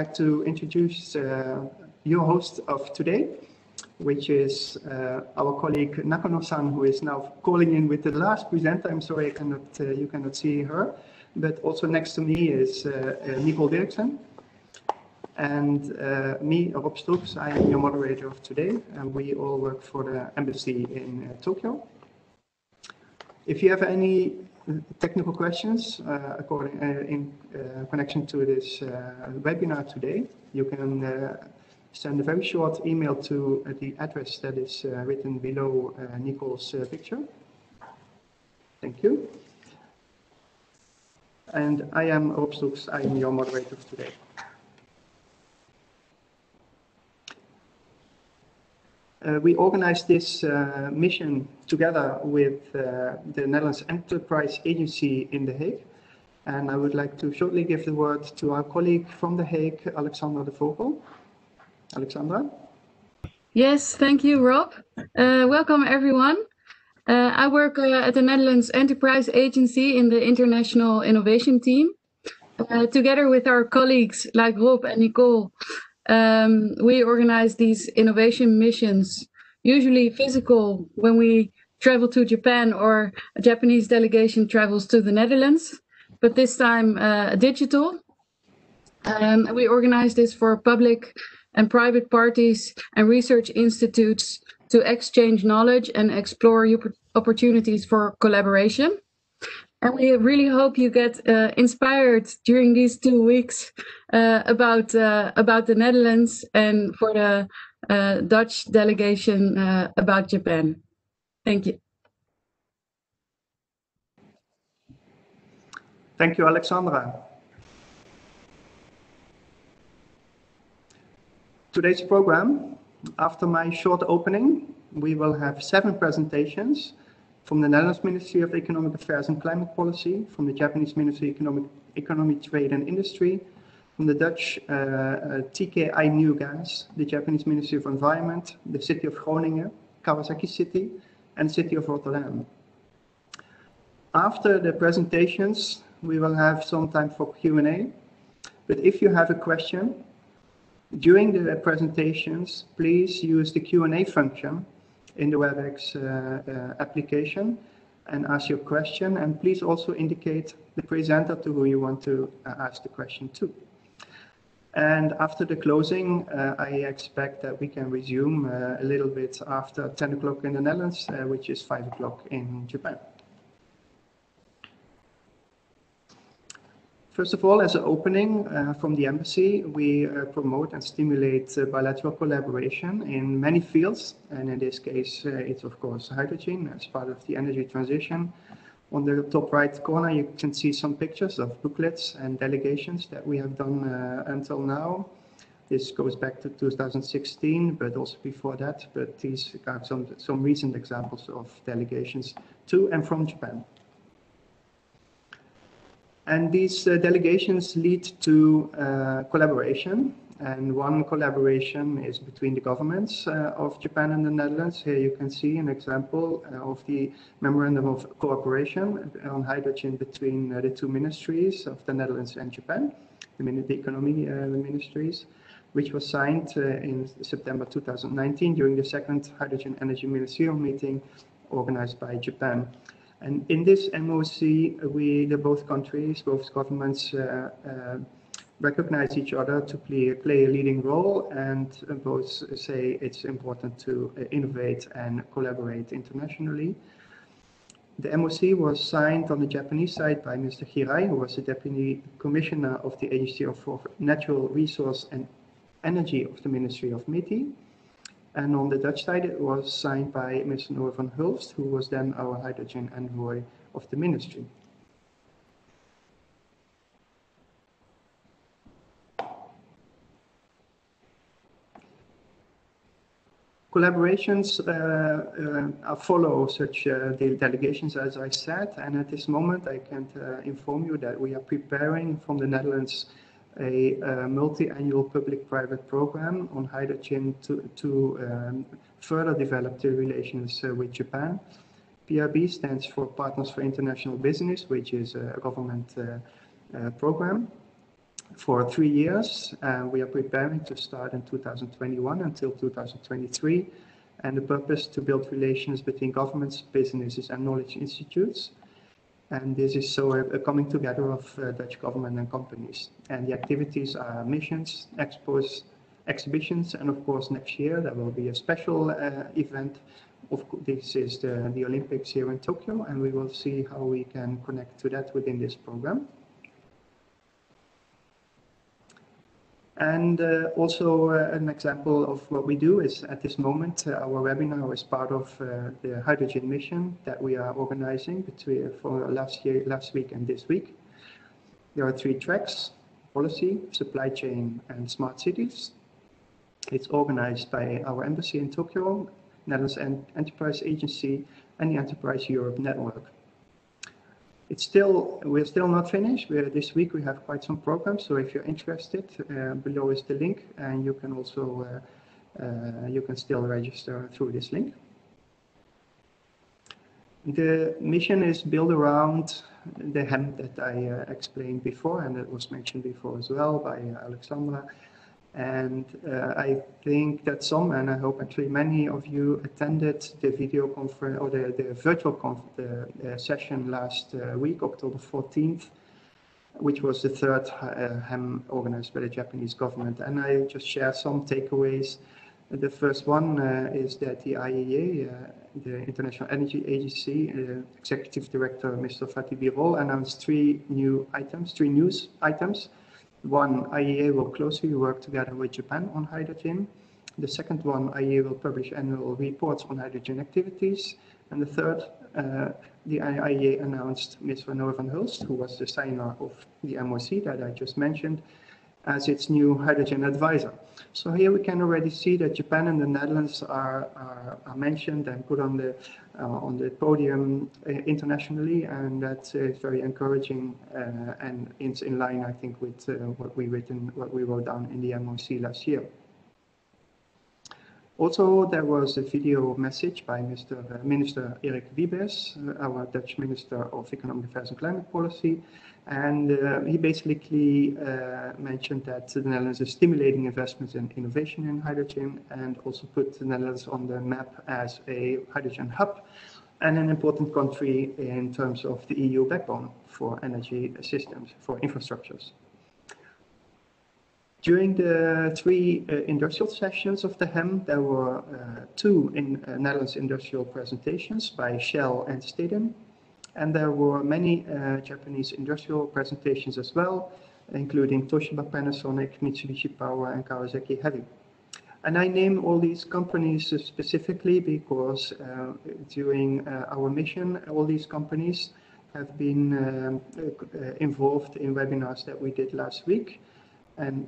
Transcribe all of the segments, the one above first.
like to introduce your host of today, which is our colleague Nakano-san, who is now calling in with the last presenter. I'm sorry, I cannot, you cannot see her. But also next to me is Nicole Dirksen. And me, Rob Stoops, I am your moderator of today. And we all work for the embassy in Tokyo. If you have any technical questions in connection to this webinar today, you can send a very short email to the address that is written below Nicole's picture. Thank you. And I am Rob Stoops, I am your moderator for today. We organized this mission together with the Netherlands Enterprise Agency in The Hague. And I would like to shortly give the word to our colleague from The Hague, Alexandra de Vogel. Alexandra? Yes, thank you, Rob. Welcome, everyone. I work at the Netherlands Enterprise Agency in the International Innovation Team. Together with our colleagues like Rob and Nicole, we organize these innovation missions, usually physical when we travel to Japan or a Japanese delegation travels to the Netherlands, but this time digital. We organize this for public and private parties and research institutes to exchange knowledge and explore opportunities for collaboration. And we really hope you get inspired during these 2 weeks about the Netherlands, and for the Dutch delegation about Japan. Thank you. Thank you, Alexandra. Today's program, after my short opening, we will have 7 presentations from the Netherlands Ministry of Economic Affairs and Climate Policy, from the Japanese Ministry of Economy, Trade and Industry, from the Dutch TKI Nieuw Gas, the Japanese Ministry of Environment, the City of Groningen, Kawasaki City, and City of Rotterdam. After the presentations, we will have some time for Q&A, but if you have a question during the presentations, please use the Q&A function in the WebEx application and ask your question, and please also indicate the presenter to who you want to ask the question to. And after the closing, I expect that we can resume a little bit after 10 o'clock in the Netherlands, which is 5 o'clock in Japan. First of all, as an opening from the embassy, we promote and stimulate bilateral collaboration in many fields. And in this case, it's of course hydrogen as part of the energy transition. On the top right corner, you can see some pictures of booklets and delegations that we have done until now. This goes back to 2016, but also before that. But these are some recent examples of delegations to and from Japan. And these delegations lead to collaboration, and one collaboration is between the governments of Japan and the Netherlands. Here you can see an example of the memorandum of cooperation on hydrogen between the two ministries of the Netherlands and Japan, the economy ministries, which was signed in September 2019 during the second Hydrogen Energy Ministerial meeting organized by Japan. And in this MOC, both countries, both governments recognize each other to play a leading role, and both say it's important to innovate and collaborate internationally. The MOC was signed on the Japanese side by Mr. Hirai, who was the Deputy Commissioner of the Agency for Natural Resource and Energy of the Ministry of METI. And on the Dutch side, it was signed by Mr. Noor van Hulst, who was then our hydrogen envoy of the ministry. Collaborations follow such the delegations, as I said, and at this moment I can inform you that we are preparing from the Netherlands a multi-annual public-private program on hydrogen to further develop the relations with Japan. PRB stands for Partners for International Business, which is a government program. for 3 years, and we are preparing to start in 2021 until 2023. And the purpose to build relations between governments, businesses, and knowledge institutes. And this is so a coming together of Dutch government and companies. And the activities are missions, expos, exhibitions, and of course next year there will be a special event. This is the Olympics here in Tokyo, and we will see how we can connect to that within this program. And also an example of what we do is at this moment, our webinar is part of the hydrogen mission that we are organizing between for last week and this week. There are 3 tracks: policy, supply chain, and smart cities. It's organized by our embassy in Tokyo, Netherlands Enterprise Agency, and the Enterprise Europe Network. It's still, we're still not finished. This week we have quite some programs, so if you're interested, below is the link, and you can also you can still register through this link. The mission is built around the hemp that I explained before, and it was mentioned before as well by Alexandra. And I think that some, and I hope actually many of you attended the video conference or the virtual session last week, October 14th, which was the 3rd HEM organized by the Japanese government. And I just share some takeaways. The first one is that the IEA, the International Energy Agency, Executive Director Mr. Fatih Birol announced 3 news items. One, IEA will closely work together with Japan on hydrogen. The second one, IEA will publish annual reports on hydrogen activities. And the third, the IEA announced Ms. Noor van Hulst, who was the signer of the MOC that I just mentioned, as its new hydrogen advisor. So here we can already see that Japan and the Netherlands are mentioned and put on the podium internationally, and that's very encouraging, and it's in line, I think, with what we wrote down in the MOC last year. Also, there was a video message by Minister Erik Wiebes, our Dutch Minister of Economic Affairs and Climate Policy, and he basically mentioned that the Netherlands is stimulating investments and innovation in hydrogen, and also put the Netherlands on the map as a hydrogen hub and an important country in terms of the EU backbone for energy systems, for infrastructures. During the 3 industrial sessions of the HEM, there were 2 in Netherlands industrial presentations by Shell and Stedin, and there were many Japanese industrial presentations as well, including Toshiba, Panasonic, Mitsubishi Power, and Kawasaki Heavy. And I name all these companies specifically because during our mission, all these companies have been involved in webinars that we did last week. And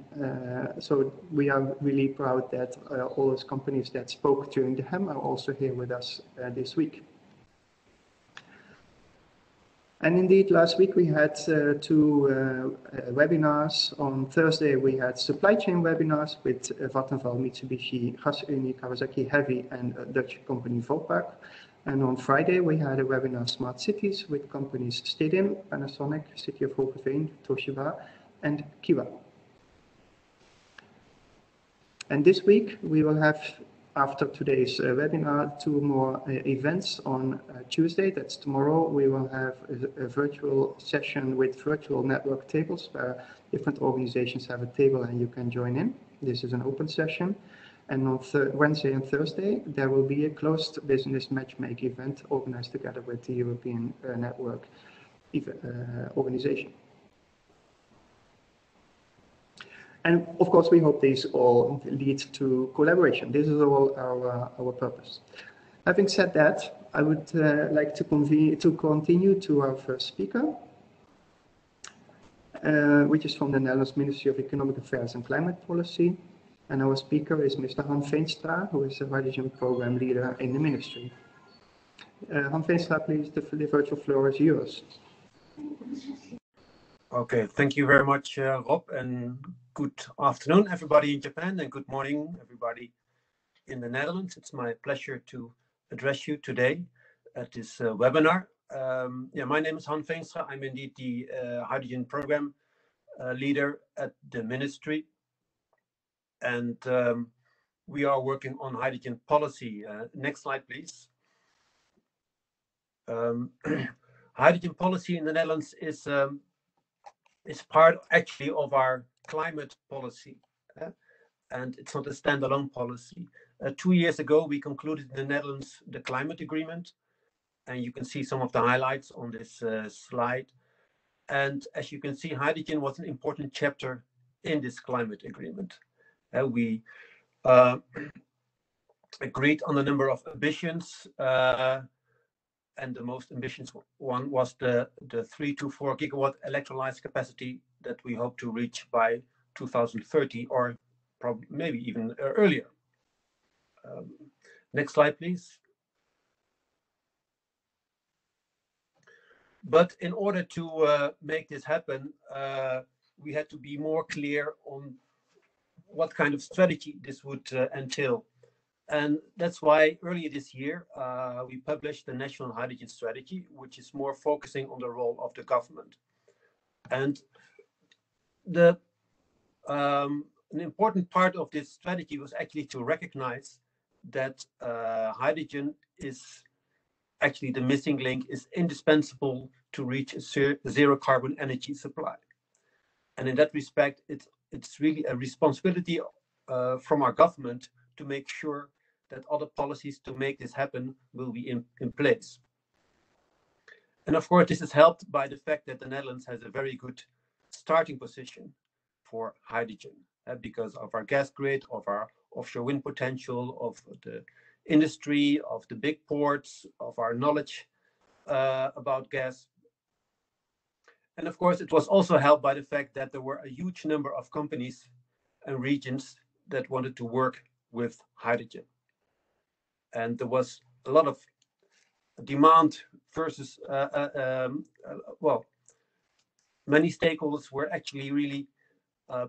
so we are really proud that all those companies that spoke during the HEM are also here with us this week. And indeed, last week we had 2 webinars. On Thursday, we had supply chain webinars with Vattenfall, Mitsubishi, Gasunie, Kawasaki Heavy, and Dutch company Vopak. And on Friday, we had a webinar Smart Cities with companies Stedin, Panasonic, City of Hokkaido, Toshiba, and Kiwa. And this week, we will have, after today's webinar, 2 more events. On Tuesday, that's tomorrow, we will have a virtual session with virtual network tables where different organizations have a table and you can join in. This is an open session. And on Wednesday and Thursday, there will be a closed business matchmaking event organized together with the European network organization. And of course, we hope these all lead to collaboration. This is all our purpose. Having said that, I would like to continue to our first speaker, which is from the Netherlands Ministry of Economic Affairs and Climate Policy. And our speaker is Mr. Han Veenstra, who is the hydrogen program leader in the ministry. Han Veenstra, please, the virtual floor is yours. Okay, thank you very much, Rob, and good afternoon, everybody in Japan, and good morning, everybody in the Netherlands. It's my pleasure to address you today at this webinar. Yeah, my name is Han Veenstra. I'm indeed the hydrogen program leader at the ministry. And we are working on hydrogen policy. Next slide, please. Hydrogen policy in the Netherlands is part actually of our climate policy, and it's not a standalone policy. 2 years ago, we concluded in the Netherlands the climate agreement, and you can see some of the highlights on this slide. And as you can see, hydrogen was an important chapter in this climate agreement. We agreed on a number of ambitions, and the most ambitious one was the 3 to 4 gigawatt electrolyzer capacity that we hope to reach by 2030, or probably maybe even earlier. Next slide, please. But in order to make this happen, we had to be more clear on what kind of strategy this would entail. And that's why earlier this year, we published the National Hydrogen Strategy, which is more focusing on the role of the government. And the an important part of this strategy was actually to recognize that hydrogen is actually the missing link, is indispensable to reach a zero carbon energy supply. And in that respect, it's really a responsibility from our government to make sure that other policies to make this happen will be in place. And of course, this is helped by the fact that the Netherlands has a very good starting position for hydrogen, because of our gas grid, of our offshore wind potential, of the industry, of the big ports, of our knowledge about gas. And of course, it was also helped by the fact that there were a huge number of companies and regions that wanted to work with hydrogen. And there was a lot of demand versus, well, many stakeholders were actually really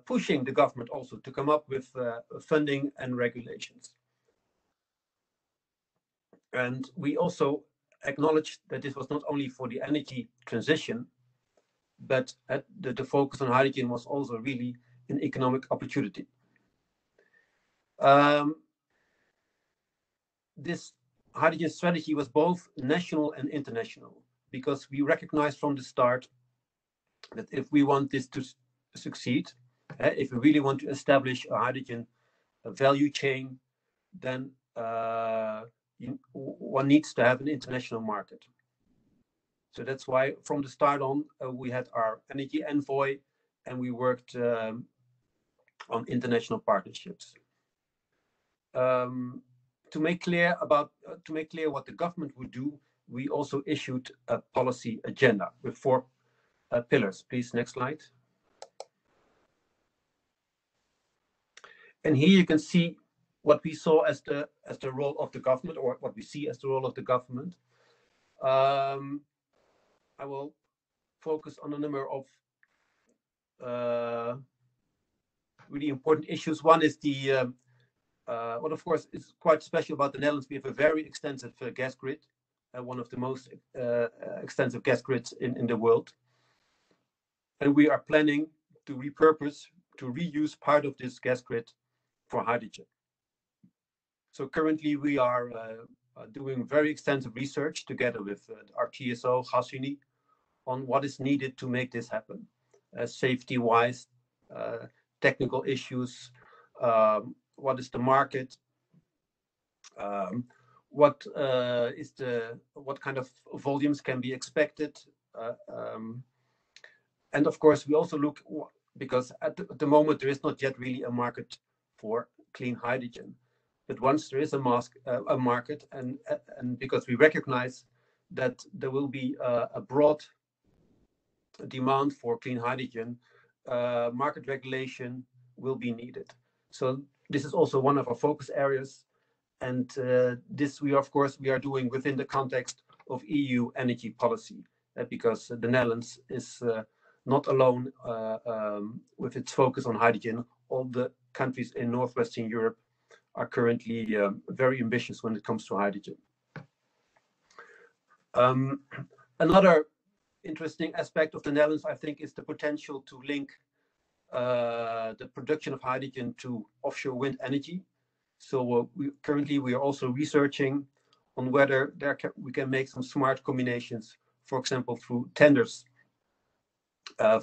pushing the government also to come up with funding and regulations. And we also acknowledged that this was not only for the energy transition, but the focus on hydrogen was also really an economic opportunity. This hydrogen strategy was both national and international, because we recognized from the start that if we want this to succeed, if we really want to establish a hydrogen value chain, then one needs to have an international market. So that's why from the start on, we had our energy envoy, and we worked on international partnerships. To make clear what the government would do, we also issued a policy agenda with 4 pillars. Please, next slide. And here you can see what we saw as the role of the government, or what we see as the role of the government. I will focus on a number of really important issues. One is the what, of course, is quite special about the Netherlands. We have a very extensive gas grid, one of the most extensive gas grids in the world. And we are planning to repurpose, to reuse part of this gas grid for hydrogen. So currently we are doing very extensive research together with our TSO, Gasunie, on what is needed to make this happen, safety-wise, technical issues, what is the market? What kind of volumes can be expected? And of course, we also look, because at the moment there is not yet really a market for clean hydrogen. But once there is a market, and because we recognize that there will be a broad demand for clean hydrogen, market regulation will be needed. So this is also one of our focus areas, and this we are doing within the context of EU energy policy, because the Netherlands is not alone with its focus on hydrogen. All the countries in Northwestern Europe are currently very ambitious when it comes to hydrogen. Another interesting aspect of the Netherlands, I think, is the potential to link the production of hydrogen to offshore wind energy. So we are also researching on whether we can make some smart combinations, for example, through tenders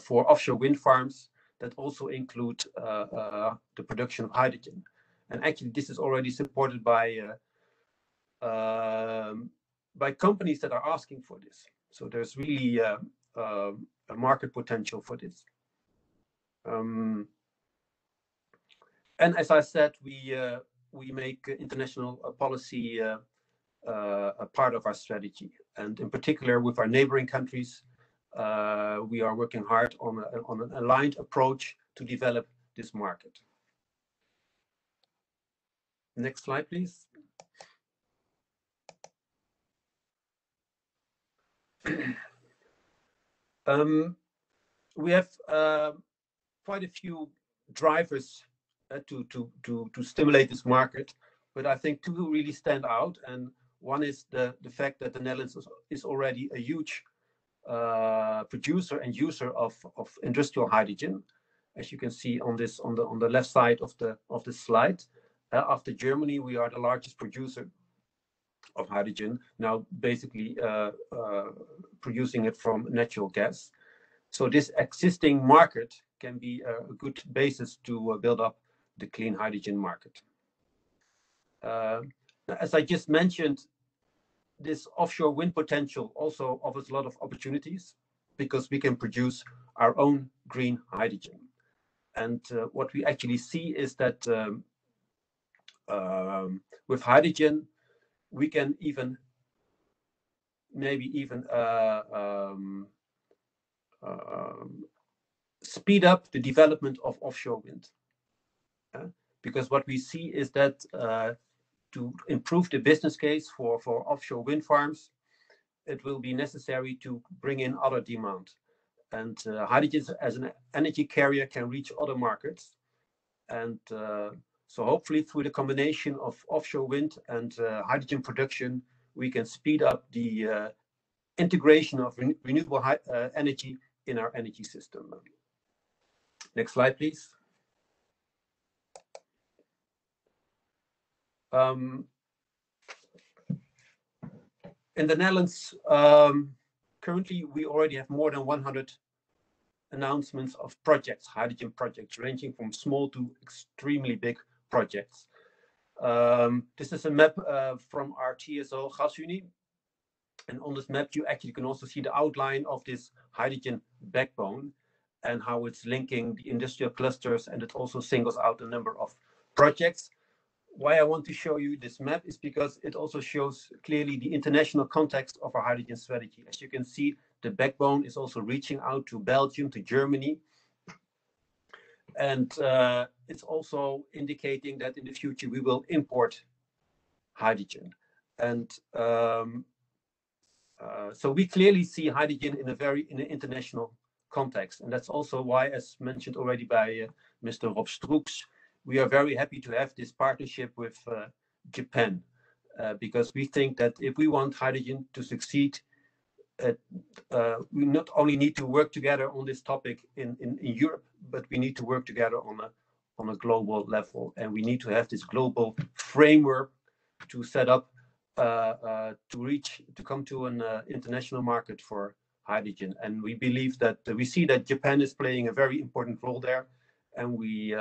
for offshore wind farms that also include the production of hydrogen. And actually, this is already supported by companies that are asking for this. So there's really a market potential for this. And as I said, we make international policy a part of our strategy, and in particular with our neighboring countries, we are working hard on an aligned approach to develop this market. Next slide, please. We have quite a few drivers to stimulate this market, but I think two really stand out. And one is the fact that the Netherlands is already a huge producer and user of industrial hydrogen, as you can see on this on the left side of the slide. After Germany, we are the largest producer of hydrogen, now basically producing it from natural gas. So this existing market can be a good basis to build up the clean hydrogen market. As I just mentioned, this offshore wind potential also offers a lot of opportunities because we can produce our own green hydrogen. And what we actually see is that with hydrogen, we can even speed up the development of offshore wind, because what we see is that to improve the business case for offshore wind farms, it will be necessary to bring in other demand, and hydrogen as an energy carrier can reach other markets. And so hopefully through the combination of offshore wind and hydrogen production, we can speed up the integration of renewable energy in our energy system. Next slide, please. In the Netherlands, currently we already have more than 100 announcements of projects, hydrogen projects, ranging from small to extremely big projects. This is a map from our TSO Gasunie, and on this map you actually can also see the outline of this hydrogen backbone and how it's linking the industrial clusters, and it also singles out a number of projects. Why I want to show you this map is because it also shows clearly the international context of our hydrogen strategy. As you can see, the backbone is also reaching out to Belgium, to Germany, and it's also indicating that in the future we will import hydrogen. And so we clearly see hydrogen in a in an international context, and that's also why, as mentioned already by Mr. Rob Stroeks, we are very happy to have this partnership with Japan, because we think that if we want hydrogen to succeed, we not only need to work together on this topic in Europe, but we need to work together on a global level, and we need to have this global framework to set up to come to an international market for hydrogen. And we believe that we see that Japan is playing a very important role there, and we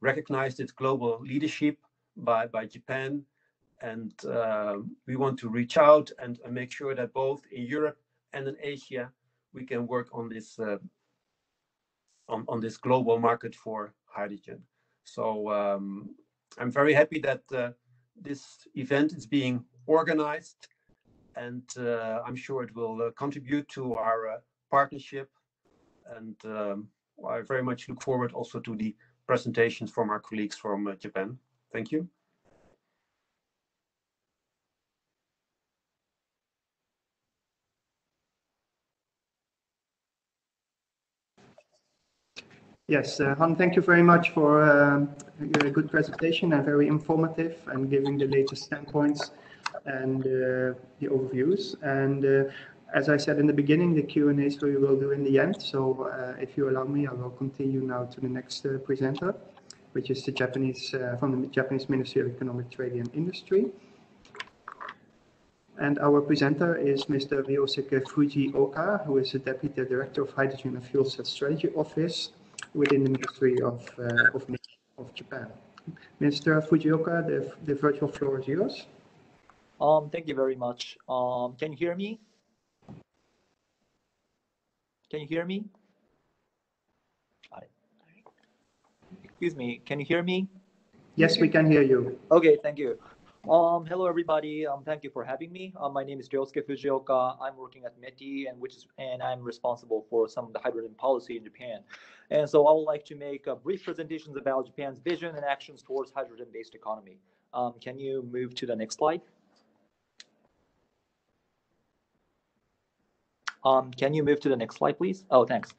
recognize its global leadership by Japan. And we want to reach out and make sure that both in Europe and in Asia we can work on this on this global market for hydrogen. So I'm very happy that this event is being organized, and I'm sure it will contribute to our partnership. And I very much look forward also to the presentations from our colleagues from Japan. Thank you. Yes, Han, thank you very much for a good presentation and very informative, and giving the latest standpoints and the overviews. And As I said in the beginning, the Q&As we will do in the end. So if you allow me, I will continue now to the next presenter, which is the Japanese from the Japanese Ministry of Economic, Trade and Industry. And our presenter is Mr. Ryosuke Fujioka, who is the Deputy Director of Hydrogen and Fuel Cell Strategy Office within the Ministry of Japan. Mr. Fujioka, the virtual floor is yours. Thank you very much. Can you hear me? Can you hear me? Excuse me, can you hear me? Yes, we can hear you. Okay, thank you. Hello, everybody. Thank you for having me. My name is Ryosuke Fujioka. I'm working at METI, and I'm responsible for some of the hydrogen policy in Japan. And so I would like to make brief presentations about Japan's vision and actions towards hydrogen-based economy. Can you move to the next slide? Can you move to the next slide, please? Oh, thanks.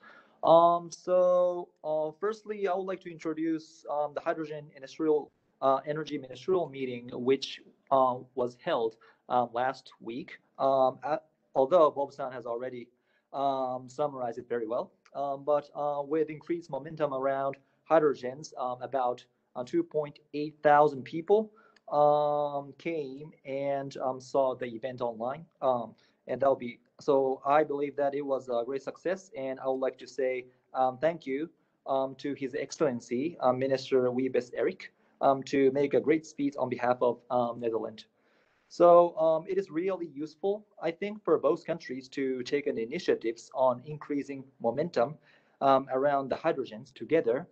Firstly, I would like to introduce the Hydrogen Energy Ministerial meeting, which was held last week, although Bob-san has already summarized it very well, but with increased momentum around hydrogens, about 2,800 people came and saw the event online, and that'll be, so I believe that it was a great success, and I would like to say thank you to His Excellency, Minister Wiebes Erik, to make a great speech on behalf of Netherlands. So it is really useful, I think, for both countries to take an initiatives on increasing momentum around the hydrogens together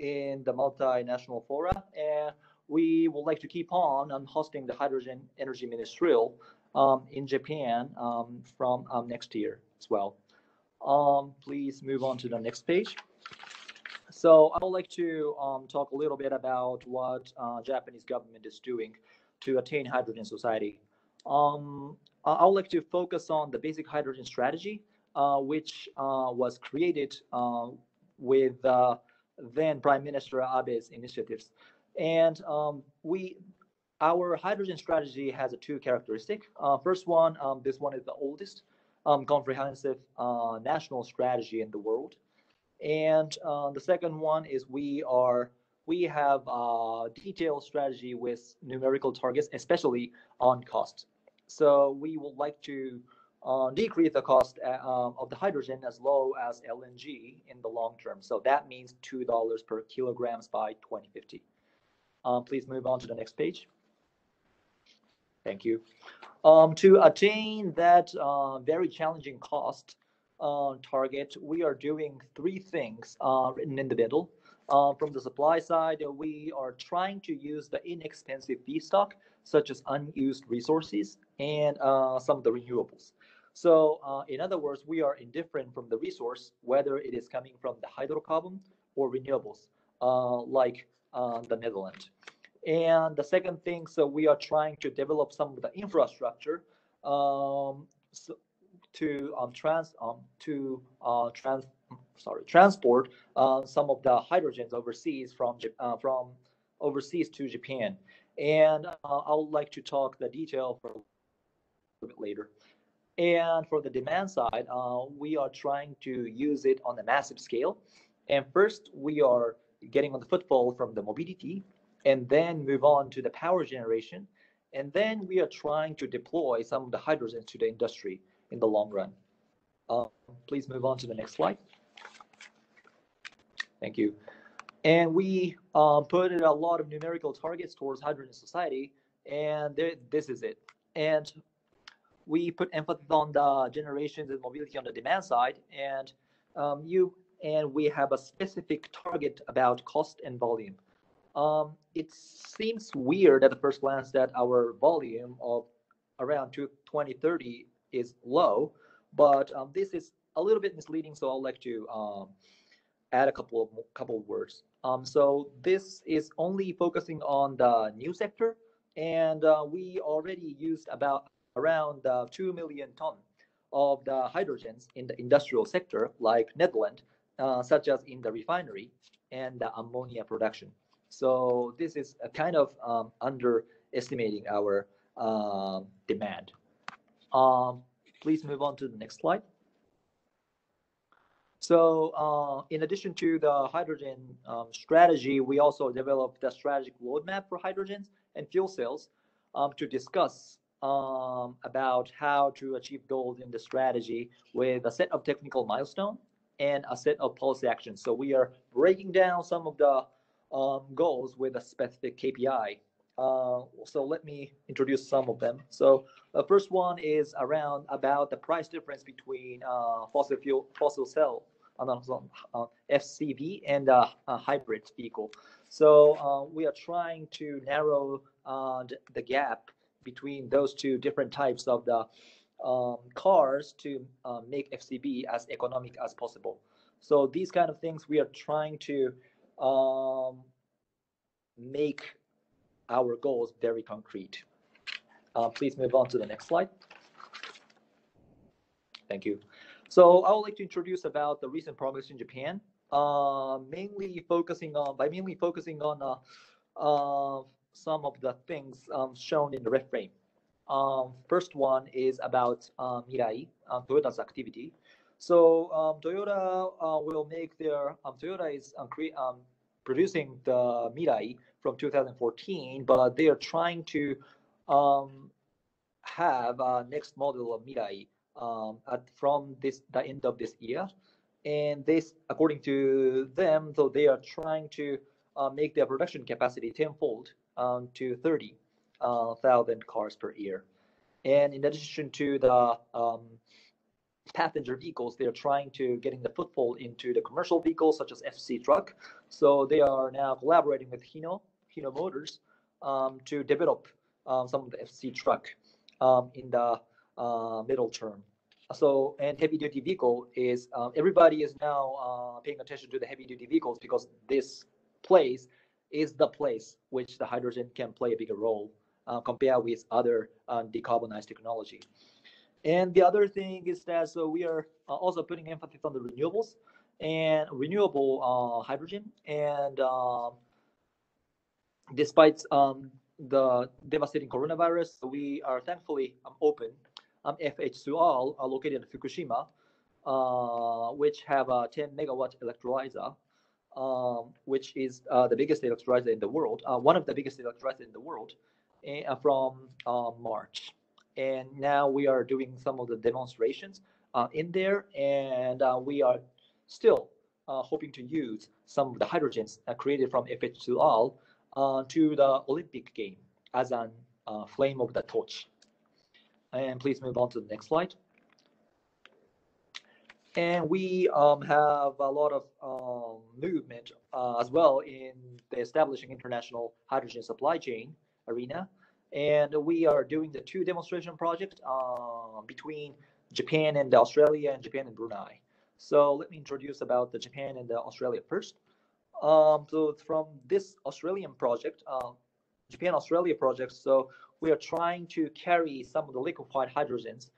in the multinational fora. And we would like to keep on hosting the Hydrogen Energy Ministerial in Japan from next year as well. Please move on to the next page. So I would like to talk a little bit about what Japanese government is doing to attain hydrogen society. I would like to focus on the basic hydrogen strategy, which was created with then Prime Minister Abe's initiatives. And our hydrogen strategy has two characteristics. First one, this one is the oldest comprehensive national strategy in the world. And the second one is we have a detailed strategy with numerical targets, especially on cost. So we would like to decrease the cost of the hydrogen as low as LNG in the long term. So that means $2 per kilogram by 2050. Please move on to the next page. Thank you. To attain that very challenging cost target, we are doing three things written in the middle. From the supply side, we are trying to use the inexpensive feedstock, such as unused resources and some of the renewables. So in other words, we are indifferent from the resource, whether it is coming from the hydrocarbon or renewables, like the Netherlands. And the second thing, so we are trying to develop some of the infrastructure to transport some of the hydrogens overseas from overseas to Japan, and I would like to talk the detail for a little bit later. And for the demand side, we are trying to use it on a massive scale. And first, we are getting on the foothold from the mobility, and then move on to the power generation, and then we are trying to deploy some of the hydrogens to the industry in the long run. Please move on to the next slide. Thank you. And we put in a lot of numerical targets towards hydrogen society, and this is it. And we put emphasis on the generations and mobility on the demand side, and we have a specific target about cost and volume. It seems weird at the first glance that our volume of around 2030 is low, but this is a little bit misleading, so I'd like to add a couple of words. So this is only focusing on the new sector, and we already used about around 2 million tons of the hydrogens in the industrial sector, like Netherlands, such as in the refinery and the ammonia production. So this is a kind of underestimating our demand. Please move on to the next slide. So in addition to the hydrogen strategy, we also developed the strategic roadmap for hydrogens and fuel cells to discuss about how to achieve goals in the strategy with a set of technical milestones and a set of policy actions. So we are breaking down some of the goals with a specific KPI. So let me introduce some of them. So the first one is around about the price difference between fossil cell FCV and a hybrid vehicle. So we are trying to narrow the gap between those two different types of the cars to make FCV as economic as possible. So these kind of things we are trying to make our goals very concrete. Please move on to the next slide. Thank you. So I would like to introduce about the recent progress in Japan, mainly focusing on some of the things shown in the red frame. First one is about Mirai, Toyota's activity. So Toyota will make their Toyota is producing the Mirai from 2014, but they are trying to have next model of Mirai from the end of this year. And this, according to them, so they are trying to make their production capacity tenfold to 30,000 cars per year. And in addition to the passenger vehicles, they are trying to getting the foothold into the commercial vehicles such as FC truck. So they are now collaborating with Hino Motors to develop some of the FC truck in the middle term. So, and heavy duty vehicle is everybody is now paying attention to the heavy duty vehicles because this place is the place which the hydrogen can play a bigger role compared with other decarbonized technology. And the other thing is that so we are also putting emphasis on the renewables and renewable hydrogen. And despite the devastating coronavirus, we are thankfully open. FH Sual are located in Fukushima, which have a 10 megawatt electrolyzer, which is the biggest electrolyzer in the world, one of the biggest electrolyzers in the world from March. And now we are doing some of the demonstrations in there, and we are still hoping to use some of the hydrogens created from FH2Al to the Olympic game as a flame of the torch. And please move on to the next slide. And we have a lot of movement as well in the establishing international hydrogen supply chain arena. And we are doing the two demonstration projects between Japan and Australia and Japan and Brunei. So let me introduce about the Japan and the Australia first. So from this Australian project, Japan-Australia project, so we are trying to carry some of the liquefied hydrogens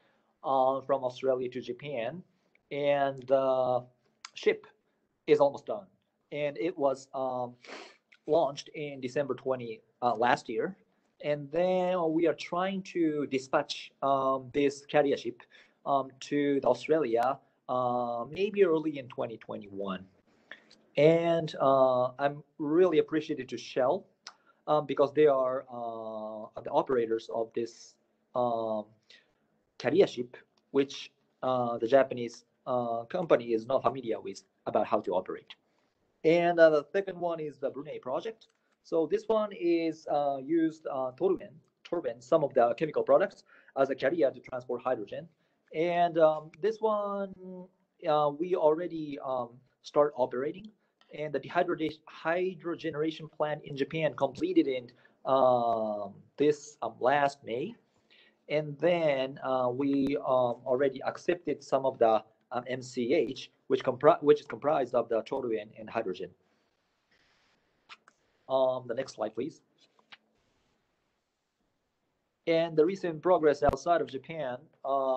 from Australia to Japan. And the ship is almost done. And it was launched in December 20 last year. And then we are trying to dispatch this carrier ship to Australia maybe early in 2021. And I'm really appreciative to Shell because they are the operators of this carrier ship, which the Japanese company is not familiar with about how to operate. And the second one is the Brunei project. So this one is used turbine, some of the chemical products as a carrier to transport hydrogen. And this one, we already start operating. And the hydrogeneration plant in Japan completed in this last May. And then we already accepted some of the MCH, which is comprised of the turbine and hydrogen. The next slide, please. And the recent progress outside of Japan, I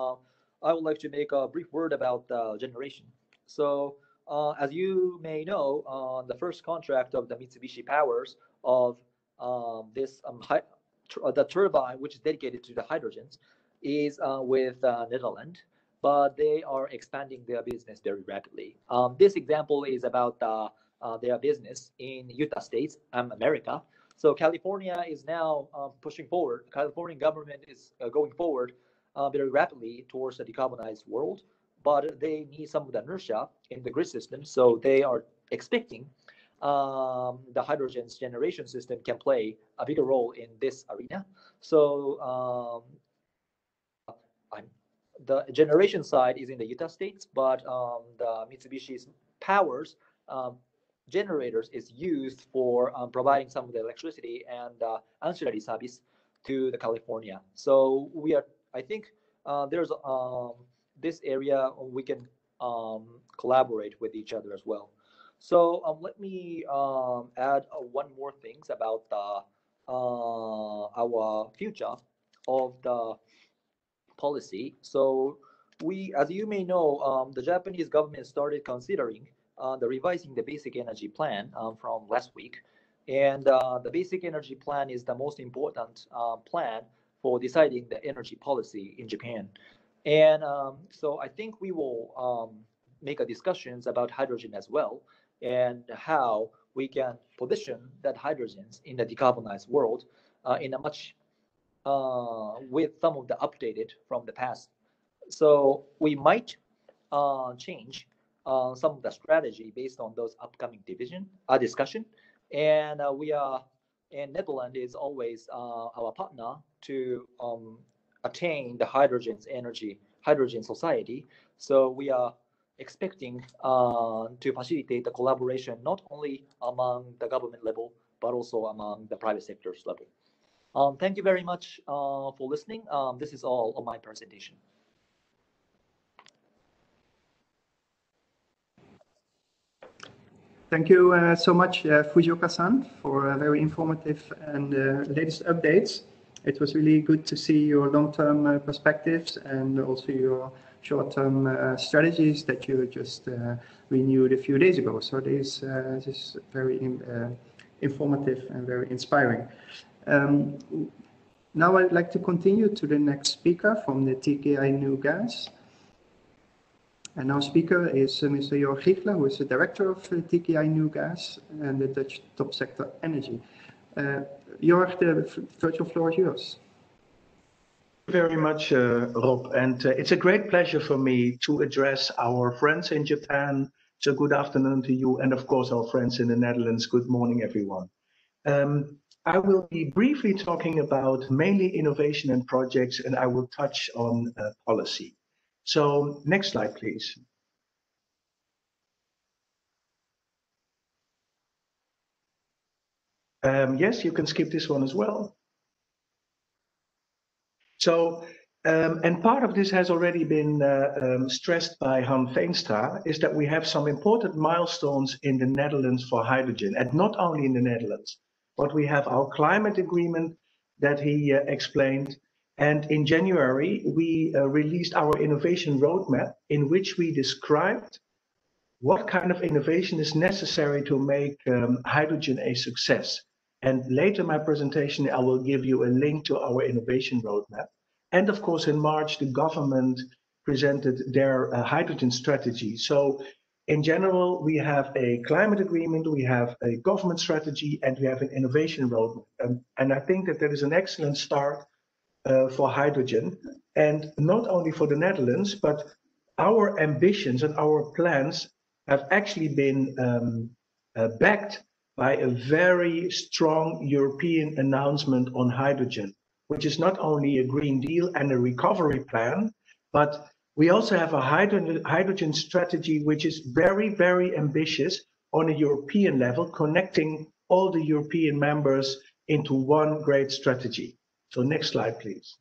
would like to make a brief word about generation. So as you may know, the first contract of the Mitsubishi Powers of the turbine, which is dedicated to the hydrogens, is with Netherlands, but they are expanding their business very rapidly. This example is about their business in Utah States, America. So California is now pushing forward. California government is going forward very rapidly towards a decarbonized world, but they need some of the inertia in the grid system. So they are expecting the hydrogen generation system can play a bigger role in this arena. So the generation side is in the Utah States, but the Mitsubishi's powers generators is used for providing some of the electricity and ancillary service to the California. So we are, I think there's this area we can collaborate with each other as well. So let me add one more thing about our future of the policy. So we, as you may know, the Japanese government started considering revising the basic energy plan from last week. And the basic energy plan is the most important plan for deciding the energy policy in Japan. And so I think we will make a discussions about hydrogen as well, and how we can position that hydrogens in the decarbonized world in a much with some of the updated from the past. So we might change some of the strategy based on those upcoming discussion. And Netherlands is always our partner to attain the hydrogen society. So we are expecting to facilitate the collaboration not only among the government level, but also among the private sector's level. Thank you very much for listening. This is all of my presentation. Thank you so much, Fujioka-san, for very informative and latest updates. It was really good to see your long-term perspectives and also your short-term strategies that you just renewed a few days ago. So this is very informative and very inspiring. Now I'd like to continue to the next speaker from the TKI Nieuw Gas. And our speaker is Mr. Jörg Gigler, who is the director of TKI Nieuw Gas and the Dutch Top Sector Energy. Jörg, the virtual floor is yours. Thank you very much, Rob. And it's a great pleasure for me to address our friends in Japan. So good afternoon to you, and of course our friends in the Netherlands. Good morning, everyone. I will be briefly talking about mainly innovation and projects, and I will touch on policy. So next slide, please. Yes, you can skip this one as well. So, and part of this has already been stressed by Han Veenstra, is that we have some important milestones in the Netherlands for hydrogen, and not only in the Netherlands, but we have our climate agreement that he explained. And in January, we released our innovation roadmap, in which we described what kind of innovation is necessary to make hydrogen a success. And later in my presentation, I will give you a link to our innovation roadmap. And of course, in March, the government presented their hydrogen strategy. So in general, we have a climate agreement, we have a government strategy, and we have an innovation roadmap. And I think that that is an excellent start for hydrogen, and not only for the Netherlands, but our ambitions and our plans have actually been backed by a very strong European announcement on hydrogen, which is not only a Green Deal and a recovery plan, but we also have a hydrogen strategy, which is very, very ambitious on a European level, connecting all the European members into one great strategy. So next slide, please.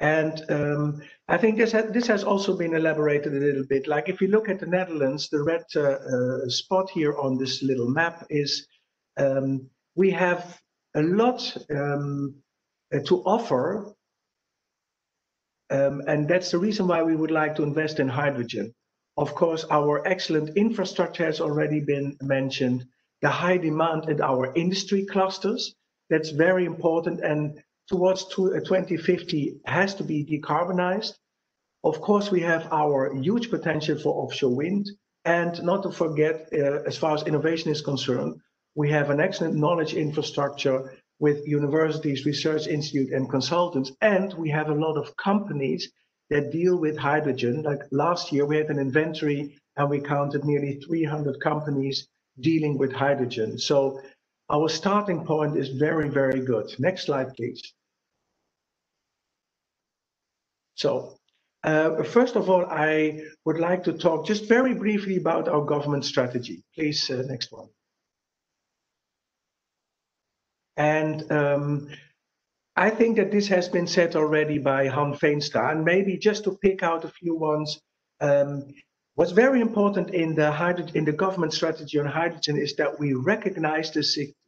And I think this has also been elaborated a little bit. Like if you look at the Netherlands, the red spot here on this little map is we have a lot to offer. And that's the reason why we would like to invest in hydrogen. Of course, our excellent infrastructure has already been mentioned. The high demand at our industry clusters, that's very important, and towards 2050 has to be decarbonized. Of course, we have our huge potential for offshore wind, and not to forget, as far as innovation is concerned, we have an excellent knowledge infrastructure with universities, research institutes, and consultants, and we have a lot of companies that deal with hydrogen. Like last year, we had an inventory and we counted nearly 300 companies dealing with hydrogen. So our starting point is very, very good. Next slide, please. So first of all, I would like to talk just very briefly about our government strategy. Please, next one. And I think that this has been said already by Han Veenstra, and maybe just to pick out a few ones. What's very important in the government strategy on hydrogen is that we recognize the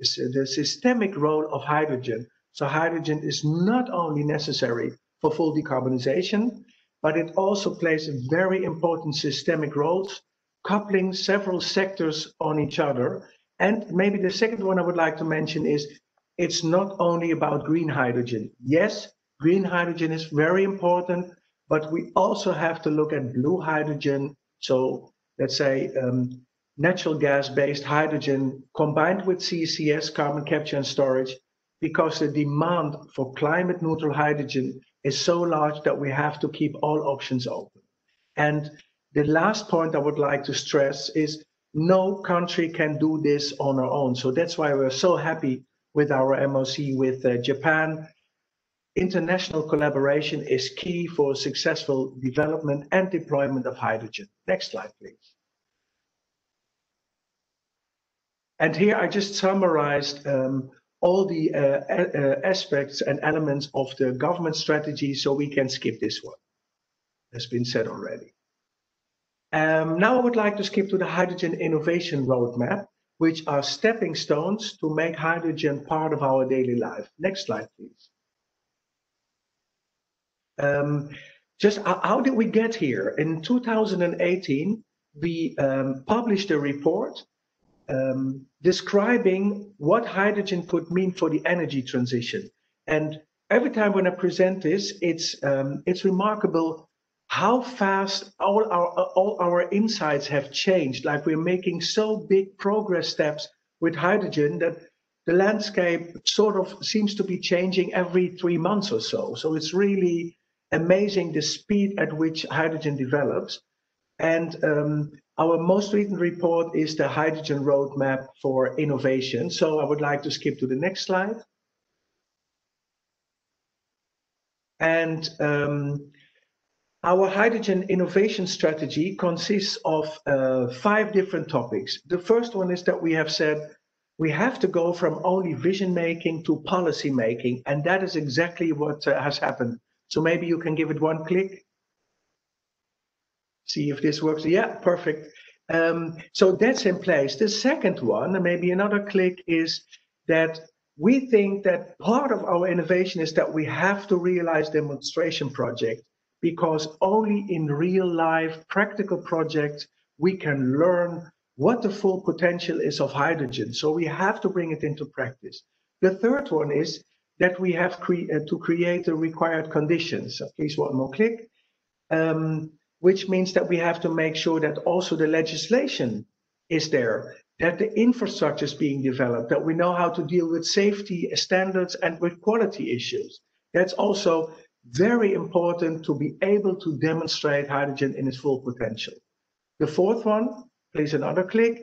systemic role of hydrogen. So hydrogen is not only necessary for full decarbonization, but it also plays a very important systemic role, coupling several sectors on each other. And maybe the second one I would like to mention is, it's not only about green hydrogen. Yes, green hydrogen is very important, but we also have to look at blue hydrogen. So let's say natural gas-based hydrogen combined with CCS, carbon capture and storage, because the demand for climate neutral hydrogen is so large that we have to keep all options open. And the last point I would like to stress is no country can do this on our own. So that's why we're so happy with our MOC with Japan. International collaboration is key for successful development and deployment of hydrogen. Next slide, please. And here I just summarized all the aspects and elements of the government strategy, so we can skip this one. That's been said already. Now I would like to skip to the Hydrogen Innovation Roadmap, which are stepping stones to make hydrogen part of our daily life. Next slide, please. Just how did we get here? In 2018, we published a report describing what hydrogen could mean for the energy transition. And every time when I present this, it's remarkable how fast all our insights have changed. Like, we're making so big progress steps with hydrogen that the landscape sort of seems to be changing every 3 months or so. So it's really amazing the speed at which hydrogen develops. And our most recent report is the Hydrogen Roadmap for Innovation. So I would like to skip to the next slide. And our hydrogen innovation strategy consists of 5 different topics. The first one is that we have said we have to go from only vision making to policy making, and that is exactly what has happened. So maybe you can give it one click. See if this works. Yeah, perfect. So that's in place. The second one, and maybe another click, is that we think that part of our innovation is that we have to realize demonstration projects, because only in real life practical projects we can learn what the full potential is of hydrogen. So we have to bring it into practice. The third one is that we have to create the required conditions. So please, one more click. Which means that we have to make sure that also the legislation is there, that the infrastructure is being developed, that we know how to deal with safety standards and with quality issues. That's also very important to be able to demonstrate hydrogen in its full potential. The fourth one, please another click,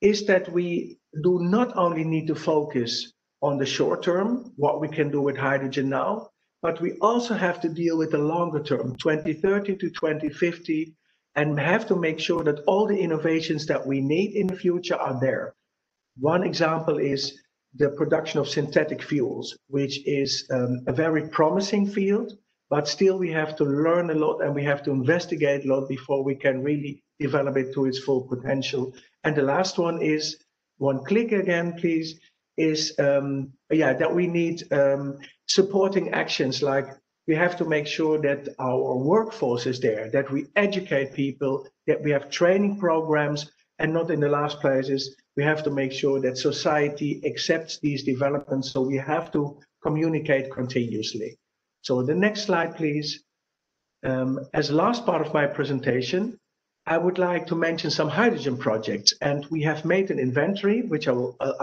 is that we do not only need to focus on the short term, what we can do with hydrogen now, but we also have to deal with the longer term, 2030 to 2050, and have to make sure that all the innovations that we need in the future are there. One example is the production of synthetic fuels, which is a very promising field, but still we have to learn a lot and we have to investigate a lot before we can really develop it to its full potential. And the last one is, one click again, please, is that we need supporting actions. Like, we have to make sure that our workforce is there, that we educate people, that we have training programs, And not in the last place is we have to make sure that society accepts these developments. So we have to communicate continuously. So the next slide, please. As last part of my presentation, I would like to mention some hydrogen projects. And we have made an inventory, which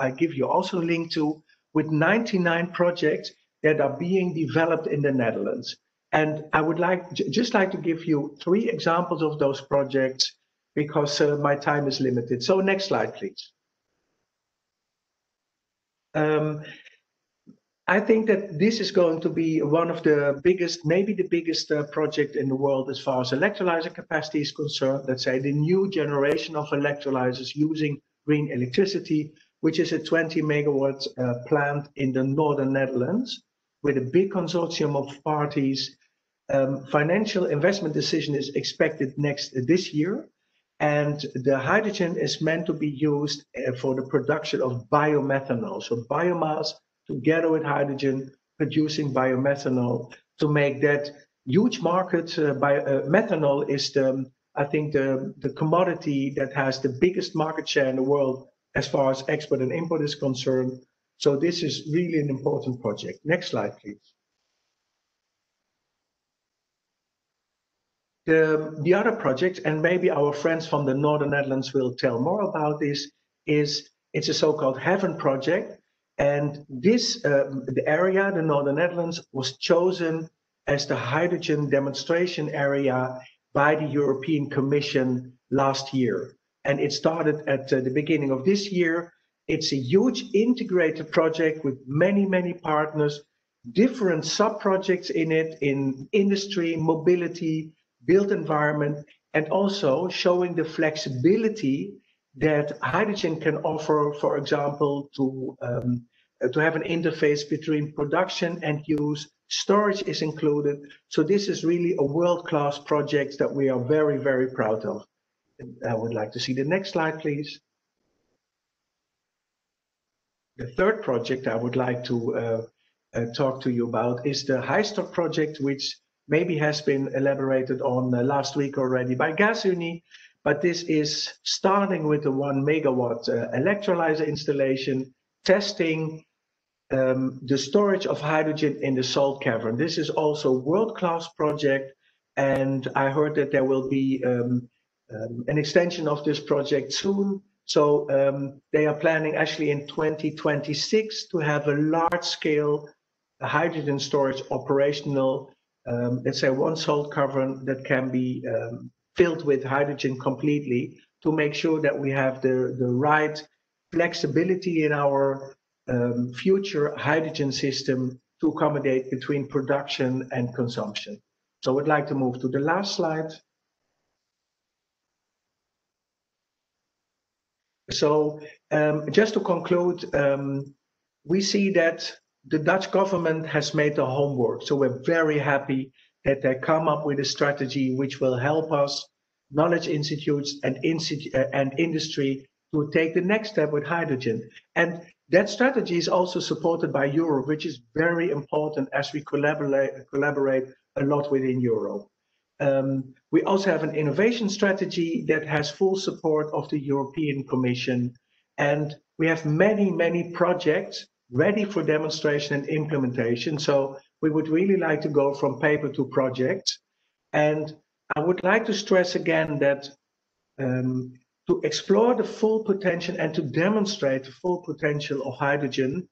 I give you also a link to, with 99 projects that are being developed in the Netherlands. And I would like just like to give you 3 examples of those projects, because my time is limited. So next slide, please. I think that this is going to be one of the biggest, maybe the biggest project in the world as far as electrolyzer capacity is concerned. Let's say the new generation of electrolyzers using green electricity, which is a 20-megawatt plant in the northern Netherlands with a big consortium of parties. Financial investment decision is expected this year. And the hydrogen is meant to be used for the production of biomethanol. So biomass together with hydrogen, producing biomethanol to make that huge market. Methanol is, I think, the commodity that has the biggest market share in the world as far as export and import is concerned. So this is really an important project. Next slide, please. The other project, and maybe our friends from the Northern Netherlands will tell more about this, is it's a so-called HEAVENN project. And this, the area, the Northern Netherlands, was chosen as the hydrogen demonstration area by the European Commission last year. And it started at the beginning of this year. It's a huge integrated project with many, many partners, different sub-projects in it, in industry, mobility, built environment, and also showing the flexibility that hydrogen can offer, for example, to have an interface between production and use. Storage is included. So this is really a world-class project that we are very, very proud of. And I would like to see the next slide, please. The third project I would like to talk to you about is the HyStock project, which maybe has been elaborated on last week already by Gasunie, but this is starting with the 1 megawatt electrolyzer installation, testing the storage of hydrogen in the salt cavern. This is also a world-class project, and I heard that there will be an extension of this project soon. So they are planning actually in 2026 to have a large-scale hydrogen storage operational. Let's say one salt cavern that can be filled with hydrogen completely, to make sure that we have the right flexibility in our future hydrogen system to accommodate between production and consumption. So I would like to move to the last slide. So just to conclude, we see that the Dutch government has made the homework. So we're very happy that they come up with a strategy which will help us, knowledge institutes and industry, to take the next step with hydrogen. And that strategy is also supported by Europe, which is very important as we collaborate a lot within Europe. We also have an innovation strategy that has full support of the European Commission. And we have many, many projects ready for demonstration and implementation. So we would really like to go from paper to project. And I would like to stress again that to explore the full potential and to demonstrate the full potential of hydrogen,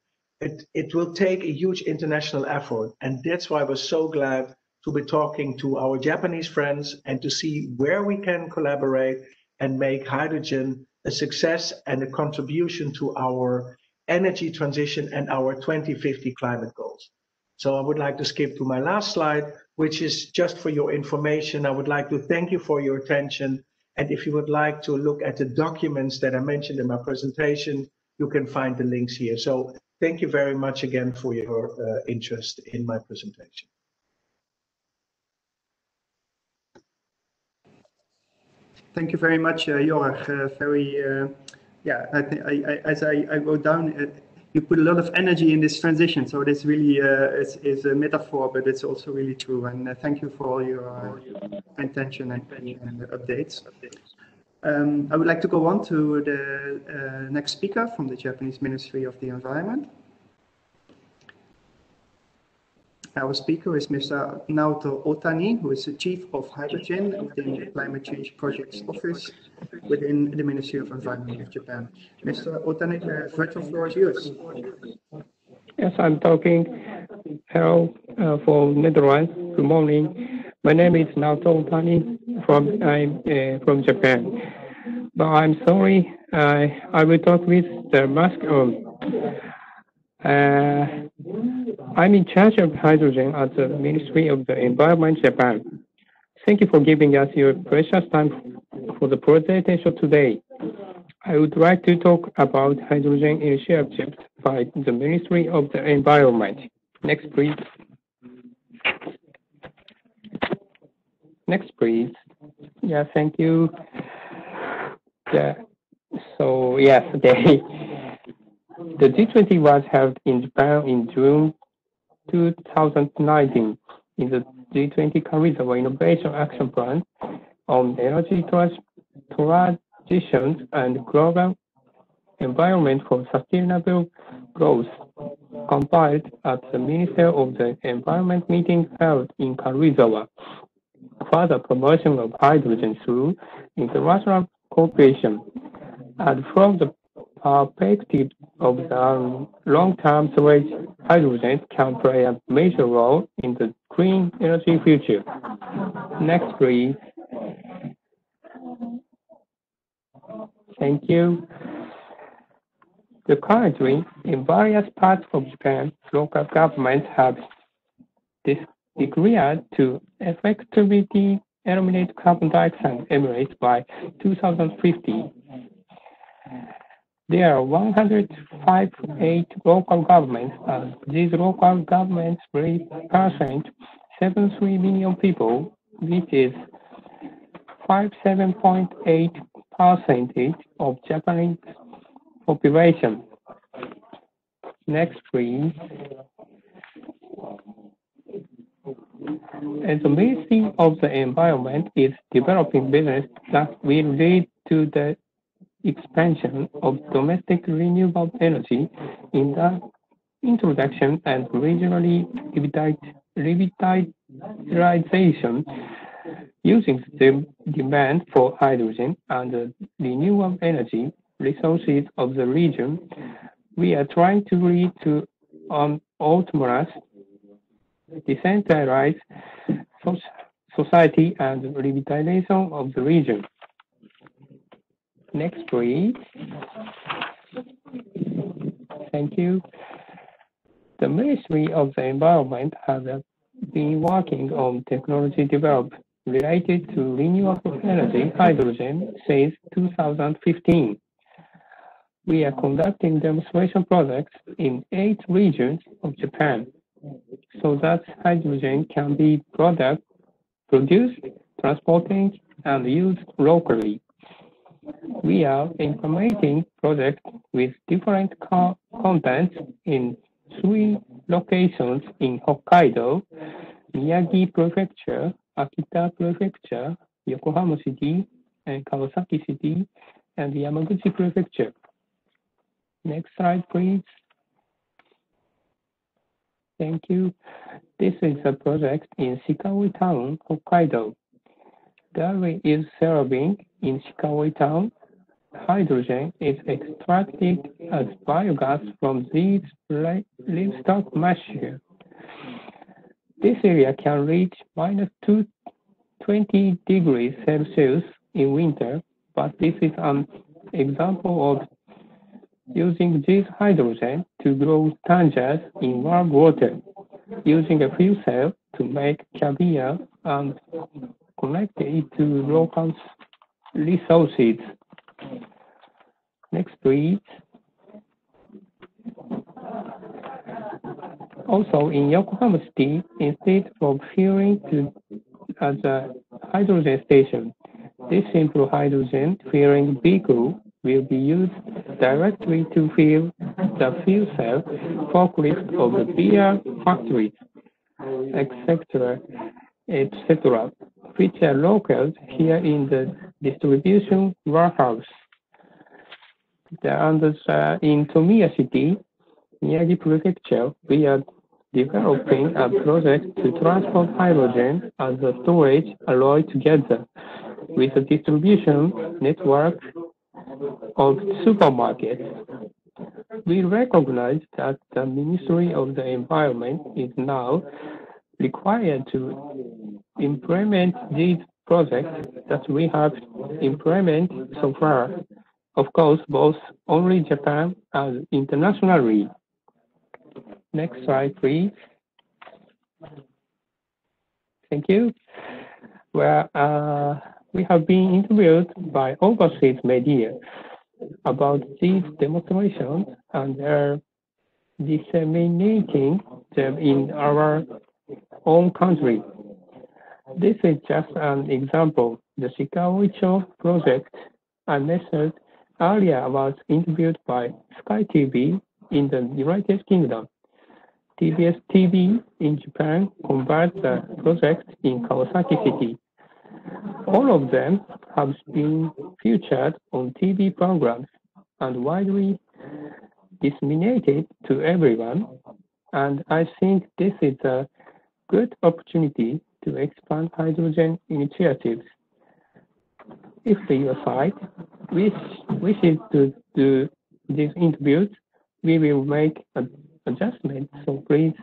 it will take a huge international effort. And that's why we're so glad to be talking to our Japanese friends and to see where we can collaborate and make hydrogen a success and a contribution to our energy transition and our 2050 climate goals. So I would like to skip to my last slide, which is just for your information. I would like to thank you for your attention. And if you would like to look at the documents that I mentioned in my presentation, you can find the links here. So thank you very much again for your interest in my presentation. Thank you very much, Jörg. Yeah, as I wrote down, you put a lot of energy in this transition. So this really is a metaphor, but it's also really true. And thank you for all your attention and updates. I would like to go on to the next speaker from the Japanese Ministry of the Environment. Our speaker is Mr. Naoto Otani, who is the Chief of Hydrogen within the Climate Change Projects Office within the Ministry of Environment of Japan. Mr. Otani, the virtual floor is yours. Yes, I'm talking. Hello from Netherlands. Good morning. My name is Naoto Otani from Japan. But I'm sorry, I will talk with the mask on. I'm in charge of hydrogen at the Ministry of the Environment, Japan. Thank you for giving us your precious time for the presentation today. I would like to talk about hydrogen initiatives by the Ministry of the Environment. Next, please. Next, please. Yeah, thank you. Yeah. So, yes, today, the G20 was held in Japan in June 2019 in the G20 Corridor Innovation Action Plan on energy transitions and global environment for sustainable growth, compiled at the Minister of the Environment meeting held in Karizawa. Further promotion of hydrogen through international cooperation, and from the perspective of the long-term storage, hydrogen can play a major role in the green energy future. Next, please. Thank you. Currently, in various parts of Japan, local governments have declared to effectively eliminate carbon dioxide emissions by 2050. There are 158 local governments, and these local governments represent 73 million people, which is 57.8% of Japanese population. Next, please. And the Ministry of the Environment is developing business that will lead to the expansion of domestic renewable energy in the introduction and regionally revitalization using the demand for hydrogen and the renewable energy resources of the region. We are trying to lead to an autonomous, decentralized society and revitalization of the region. Next, please. Thank you. The Ministry of the Environment has been working on technology development related to renewable energy, hydrogen, since 2015. We are conducting demonstration projects in 8 regions of Japan, so that hydrogen can be produced, transported, and used locally. We are implementing projects with different contents in 3 locations in Hokkaido, Miyagi Prefecture, Akita Prefecture, Yokohama City, and Kawasaki City, and Yamaguchi Prefecture. Next slide, please. Thank you. This is a project in Shikaoi Town, Hokkaido. Dairy is serving in Shikaoi Town. Hydrogen is extracted as biogas from these livestock mushroom. This area can reach -20 degrees Celsius in winter, but this is an example of using this hydrogen to grow tangas in warm water, using a fuel cell to make caviar and connect it to local resources. Next, please. Also, in Yokohama City, instead of fueling as a hydrogen station, this simple hydrogen fueling vehicle will be used directly to fuel the fuel cell forklift of the beer factories, etc., which are located here in the distribution warehouse. And in Tomiya City, Miyagi Prefecture, we are developing a project to transform hydrogen as a storage alloy together with a distribution network of supermarkets. We recognize that the Ministry of the Environment is now required to implement these projects that we have implemented so far, of course, both only Japan and internationally. Next slide, please. Thank you. Well, we have been interviewed by overseas media about these demonstrations, and they're disseminating them in our own country. This is just an example. The Shikaoi-cho project I mentioned earlier was interviewed by Sky TV in the United Kingdom. TBS TV in Japan converts the project in Kawasaki City. All of them have been featured on TV programs and widely disseminated to everyone. And I think this is a good opportunity to expand hydrogen initiatives. If your site wishes to do these interviews, we will make an adjustment, so please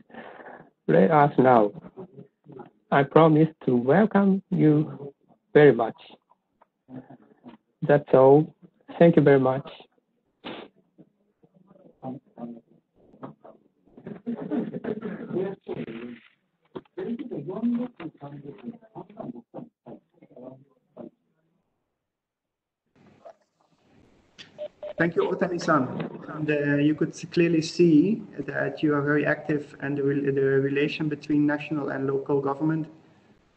let us know. I promise to welcome you very much. That's all. Thank you very much. Thank you, Otani-san. You could clearly see that you are very active, and the relation between national and local government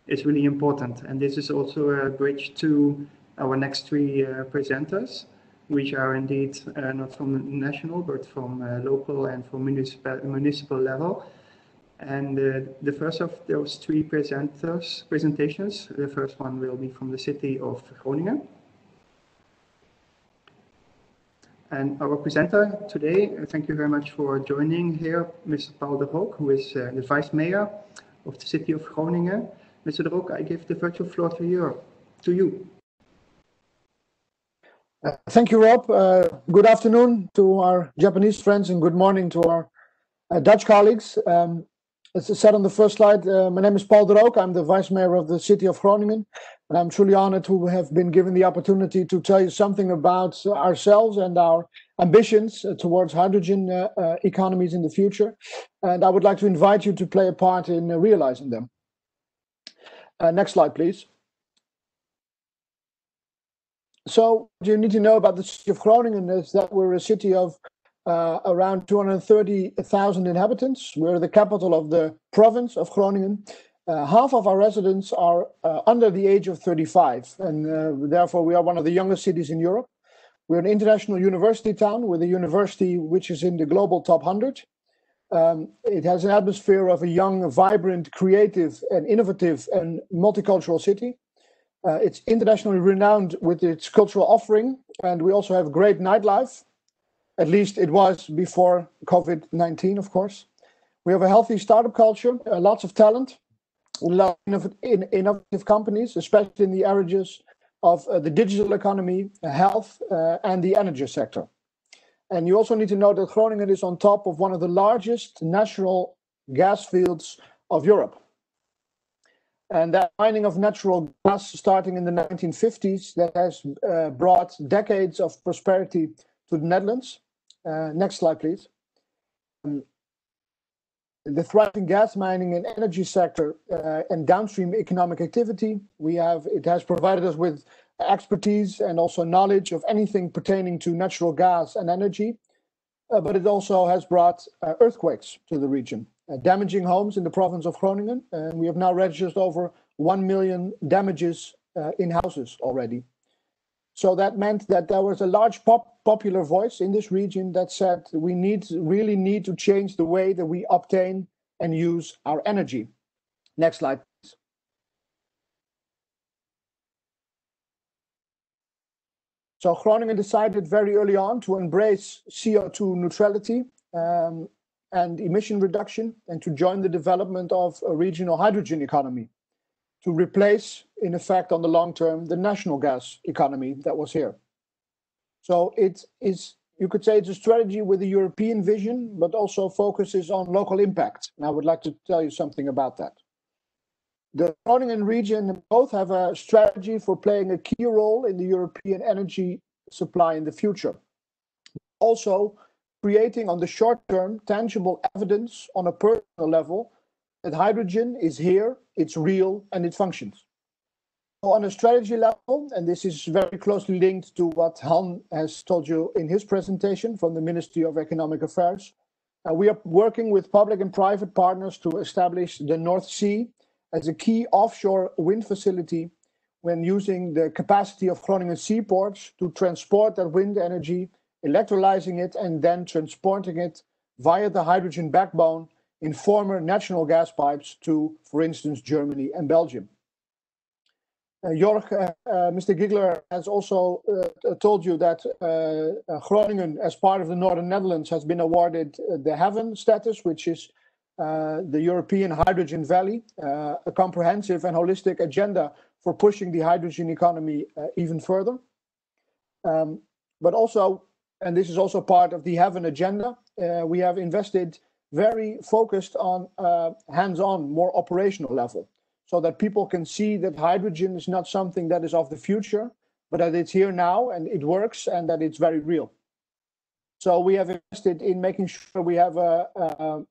is really important. And this is also a bridge to our next three presenters, which are indeed not from national, but from local and from municipal level. And the first of those three presentations, the first one will be from the city of Groningen. And our presenter today, thank you very much for joining here, Mr. Paul de Hoek, who is the Vice Mayor of the city of Groningen. Mr. de Hoek, I give the virtual floor to you. Thank you, Rob. Good afternoon to our Japanese friends and good morning to our Dutch colleagues. As I said on the first slide, my name is Paul de Hoek. I'm the Vice Mayor of the city of Groningen. And I'm truly honored to have been given the opportunity to tell you something about ourselves and our ambitions towards hydrogen economies in the future. And I would like to invite you to play a part in realizing them. Next slide, please. So what you need to know about the city of Groningen is that we're a city of around 230,000 inhabitants. We're the capital of the province of Groningen. Half of our residents are under the age of 35, and therefore we are one of the youngest cities in Europe. We're an international university town with a university which is in the global top 100. It has an atmosphere of a young, vibrant, creative, and innovative and multicultural city. It's internationally renowned with its cultural offering, and we also have great nightlife. At least it was before COVID-19, of course. We have a healthy startup culture, lots of talent. We love innovative companies, especially in the areas of the digital economy, health, and the energy sector. And you also need to know that Groningen is on top of one of the largest natural gas fields of Europe. And that mining of natural gas starting in the 1950s, that has brought decades of prosperity to the Netherlands. Next slide, please. The thriving gas mining and energy sector and downstream economic activity it has provided us with expertise and also knowledge of anything pertaining to natural gas and energy, but it also has brought earthquakes to the region, damaging homes in the province of Groningen, and we have now registered over 1 million damages in houses already. So that meant that there was a large popular voice in this region that said we really need to change the way that we obtain and use our energy. Next slide, please. So Groningen decided very early on to embrace CO2 neutrality and emission reduction, and to join the development of a regional hydrogen economy to replace, in effect, on the long term, the national gas economy that was here. So it is, you could say, it's a strategy with a European vision, but also focuses on local impact. And I would like to tell you something about that. The Groningen region both have a strategy for playing a key role in the European energy supply in the future. Also, creating on the short term tangible evidence on a personal level that hydrogen is here, it's real, and it functions. So on a strategy level, and this is very closely linked to what Han has told you in his presentation from the Ministry of Economic Affairs, we are working with public and private partners to establish the North Sea as a key offshore wind facility, when using the capacity of Groningen seaports to transport that wind energy, electrolyzing it, and then transporting it via the hydrogen backbone in former national gas pipes to, for instance, Germany and Belgium. Mr. Gigler has also told you that Groningen, as part of the Northern Netherlands, has been awarded the HEAVENN status, which is the European Hydrogen Valley, a comprehensive and holistic agenda for pushing the hydrogen economy even further. But also, and this is also part of the HEAVENN agenda, we have invested very focused on hands-on, more operational level, so that people can see that hydrogen is not something that is of the future, but that it's here now and it works and that it's very real. So we have invested in making sure we have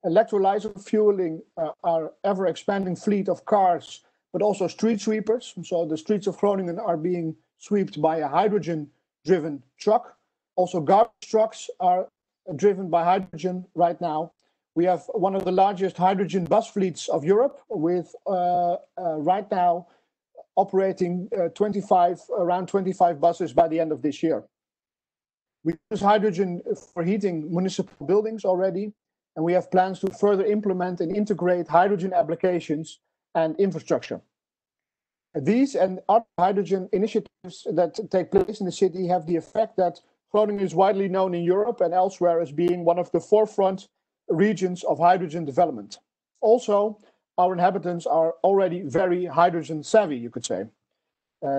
electrolyzer fueling our ever-expanding fleet of cars, but also street sweepers. So the streets of Groningen are being swept by a hydrogen-driven truck. Also garbage trucks are driven by hydrogen right now. We have one of the largest hydrogen bus fleets of Europe, with right now operating around 25 buses by the end of this year. We use hydrogen for heating municipal buildings already, and we have plans to further implement and integrate hydrogen applications and infrastructure. These and other hydrogen initiatives that take place in the city have the effect that Groningen is widely known in Europe and elsewhere as being one of the forefront regions of hydrogen development. Also, our inhabitants are already very hydrogen savvy, you could say.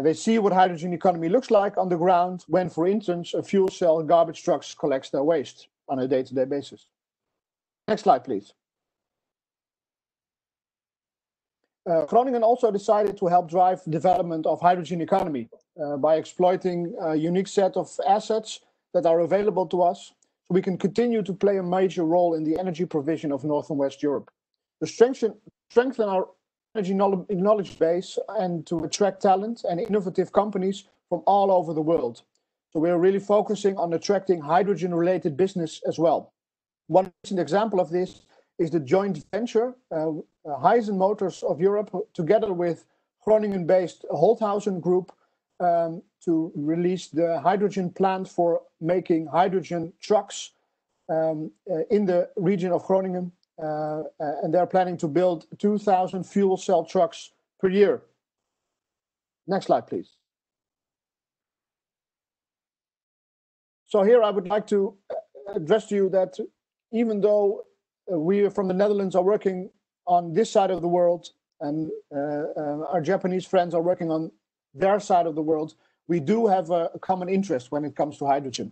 They see what hydrogen economy looks like on the ground when, for instance, a fuel cell garbage trucks collects their waste on a day-to-day basis. Next slide, please. Groningen also decided to help drive development of hydrogen economy by exploiting a unique set of assets that are available to us, so we can continue to play a major role in the energy provision of North and West Europe. To strengthen our energy knowledge base and to attract talent and innovative companies from all over the world. So we're really focusing on attracting hydrogen-related business as well. One recent example of this is the joint venture, Hyzen Motors of Europe, together with Groningen-based Holthausen Group, to release the hydrogen plant for making hydrogen trucks in the region of Groningen. And they're planning to build 2,000 fuel cell trucks per year. Next slide, please. So here I would like to address to you that even though we from the Netherlands are working on this side of the world, and our Japanese friends are working on their side of the world, we do have a common interest when it comes to hydrogen,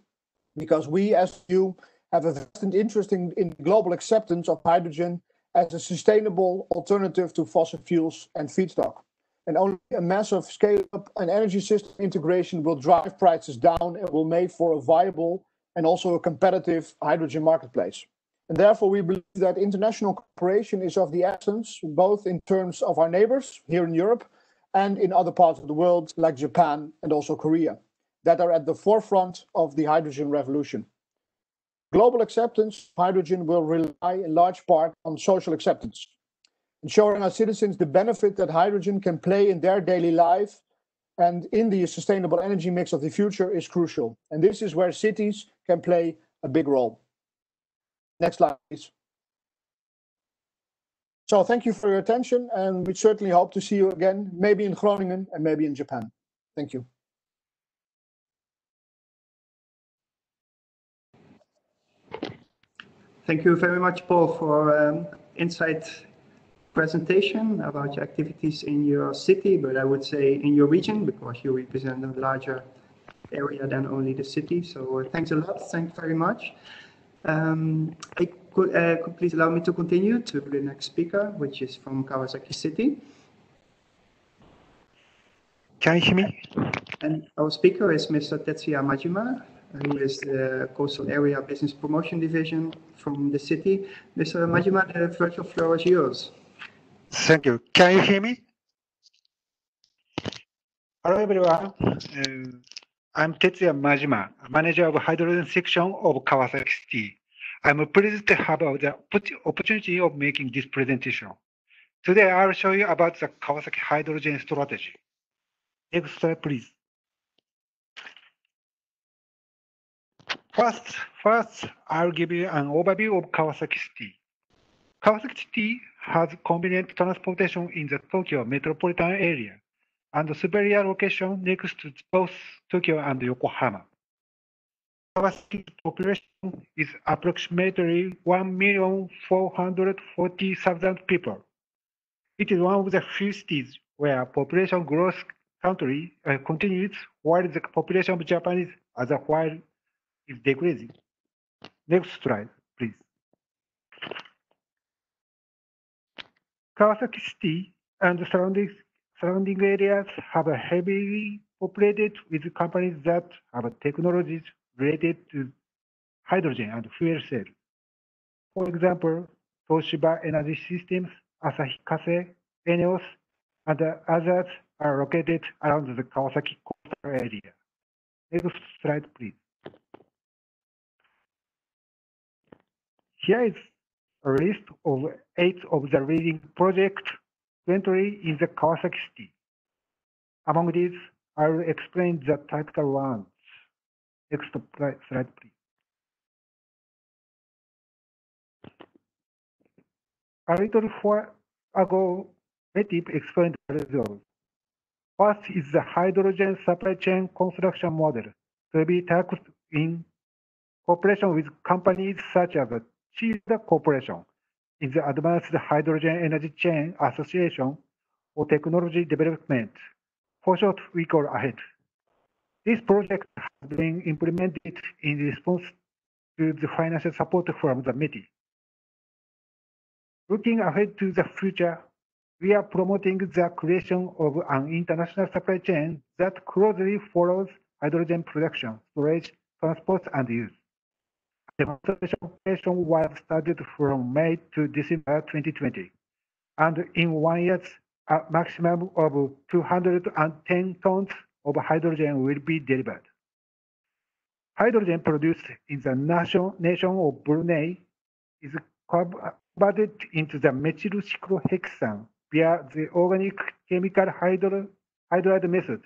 because we, as you, have a vested interest in global acceptance of hydrogen as a sustainable alternative to fossil fuels and feedstock. And only a massive scale-up and energy system integration will drive prices down and will make for a viable and also a competitive hydrogen marketplace. And therefore, we believe that international cooperation is of the essence, both in terms of our neighbors here in Europe and in other parts of the world, like Japan and also Korea, that are at the forefront of the hydrogen revolution. Global acceptance of hydrogen will rely in large part on social acceptance, ensuring our citizens the benefit that hydrogen can play in their daily life and in the sustainable energy mix of the future is crucial. And this is where cities can play a big role. Next slide, please. So thank you for your attention, and we certainly hope to see you again, maybe in Groningen and maybe in Japan. Thank you. Thank you very much, Paul, for insight presentation about your activities in your city, but I would say in your region, because you represent a larger area than only the city. So thanks a lot. Thanks very much. Could please allow me to continue to the next speaker, which is from Kawasaki City. Can you hear me? And our speaker is Mr. Tetsuya Majima, who is the Coastal Area Business Promotion Division from the city. Mr. Majima, the virtual floor is yours. Thank you. Can you hear me? Hello, everyone. I'm Tetsuya Majima, manager of Hydrogen Section of Kawasaki City. I'm pleased to have the opportunity of making this presentation. Today, I'll show you about the Kawasaki hydrogen strategy. Next slide, please. First, I'll give you an overview of Kawasaki City. Kawasaki City has convenient transportation in the Tokyo metropolitan area and superior location next to both Tokyo and Yokohama. Kawasaki's population is approximately 1,440,000 people. It is one of the few cities where population growth continues while the population of Japan as a whole is decreasing. Next slide, please. Kawasaki City and the surrounding areas have a heavily populated with companies that have technologies related to hydrogen and fuel cells. For example, Toshiba Energy Systems, Asahi Kase, ENEOS, and others are located around the Kawasaki coastal area. Next slide, please. Here is a list of 8 of the leading projects currently in the Kawasaki City. Among these, I will explain the typical ones. Next slide, please. A little while ago, METI explained the results. First is the hydrogen supply chain construction model to be tackled in cooperation with companies such as Toshiba Corporation in the Advanced Hydrogen Energy Chain Association for Technology Development, for short we call AHEAD. This project has been implemented in response to the financial support from the METI. Looking ahead to the future, we are promoting the creation of an international supply chain that closely follows hydrogen production, storage, transport, and use. The demonstration was started from May to December 2020, and in 1 year, a maximum of 210 tons of hydrogen will be delivered. Hydrogen produced in the nation of Brunei is converted into the methylcyclohexane via the organic chemical hydride method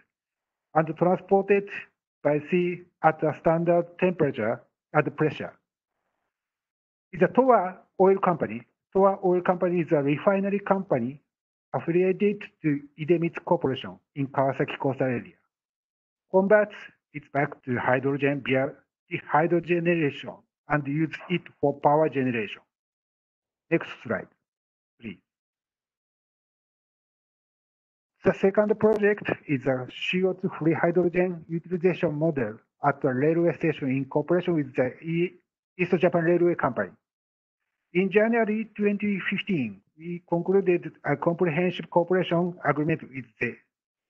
and transported by sea at a standard temperature and pressure. The Towa Oil Company. Towa Oil Company is a refinery company affiliated to Idemitsu Corporation in Kawasaki coastal area. Converts it back to hydrogen via dehydrogenation and uses it for power generation. Next slide, please. The second project is a CO2-free hydrogen utilization model at a railway station in cooperation with the East Japan Railway Company. In January 2015, we concluded a comprehensive cooperation agreement with the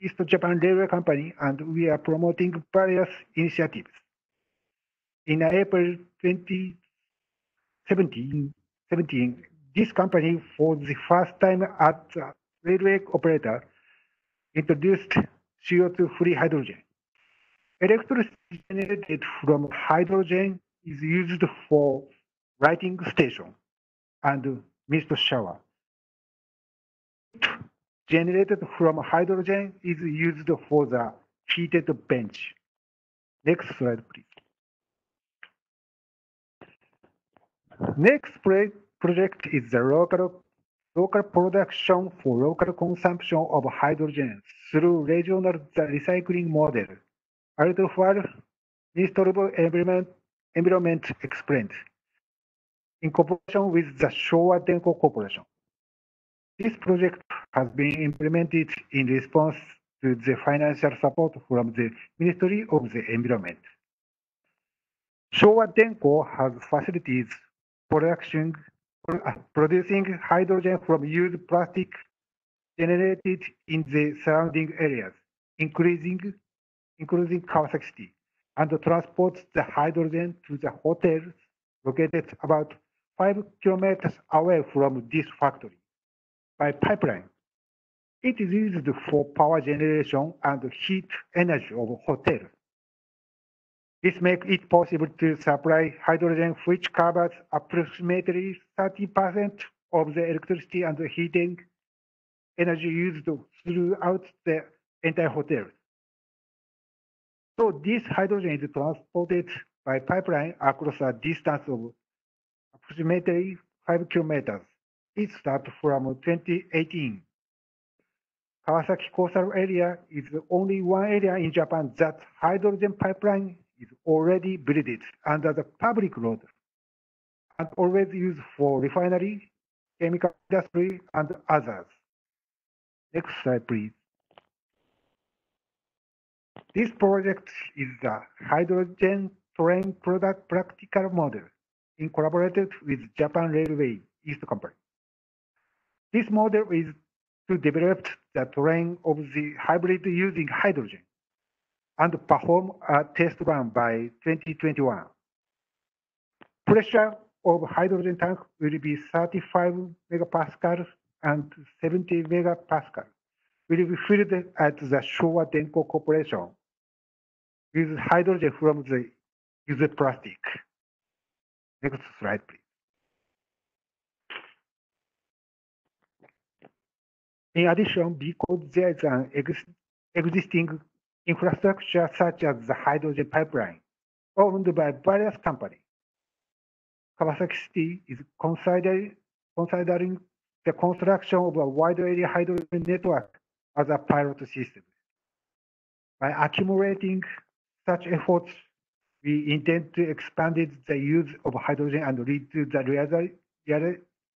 East Japan Railway Company, and we are promoting various initiatives. In April 2017, this company, for the first time as a railway operator, introduced CO2-free hydrogen. Electricity generated from hydrogen is used for lighting station and mist shower. Heat generated from hydrogen is used for the heated bench. Next slide, please. Next project is the local production for local consumption of hydrogen through regional recycling model. A little while, Minister of Environment explained. in cooperation with the Showa Denko Corporation. This project has been implemented in response to the financial support from the Ministry of the Environment. Showa Denko has facilities producing hydrogen from used plastic generated in the surrounding areas, including Kawasaki City, and transports the hydrogen to the hotels located about 5 kilometers away from this factory by pipeline. It is used for power generation and heat energy of hotels. This makes it possible to supply hydrogen, which covers approximately 30% of the electricity and heating energy used throughout the entire hotel. So this hydrogen is transported by pipeline across a distance of approximately 5 kilometers. It starts from 2018. Kawasaki coastal area is the only one area in Japan that hydrogen pipeline is already built under the public road and always used for refinery, chemical industry, and others. Next slide, please. This project is the hydrogen train product practical model in collaboration with Japan Railway East Company. This model is to develop the train of the hybrid using hydrogen and perform a test run by 2021. Pressure of hydrogen tank will be 35 megapascals and 70 megapascals. Will be filled at the Showa Denko Corporation with hydrogen from the used plastic. Next slide, please. In addition, because there is an existing infrastructure such as the hydrogen pipeline, owned by various companies, Kawasaki City is considering the construction of a wide area hydrogen network as a pilot system. By accumulating such efforts, we intend to expand the use of hydrogen and lead to the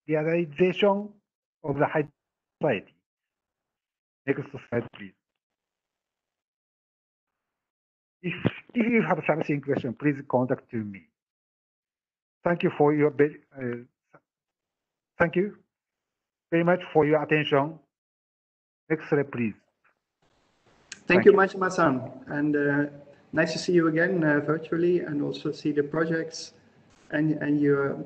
realization of the hydrogen society. Next slide, please. If you have something question, please contact to me. Thank you for your thank you very much for your attention. Next slide, please. Thank you, Majima-san, and nice to see you again virtually, and also see the projects and your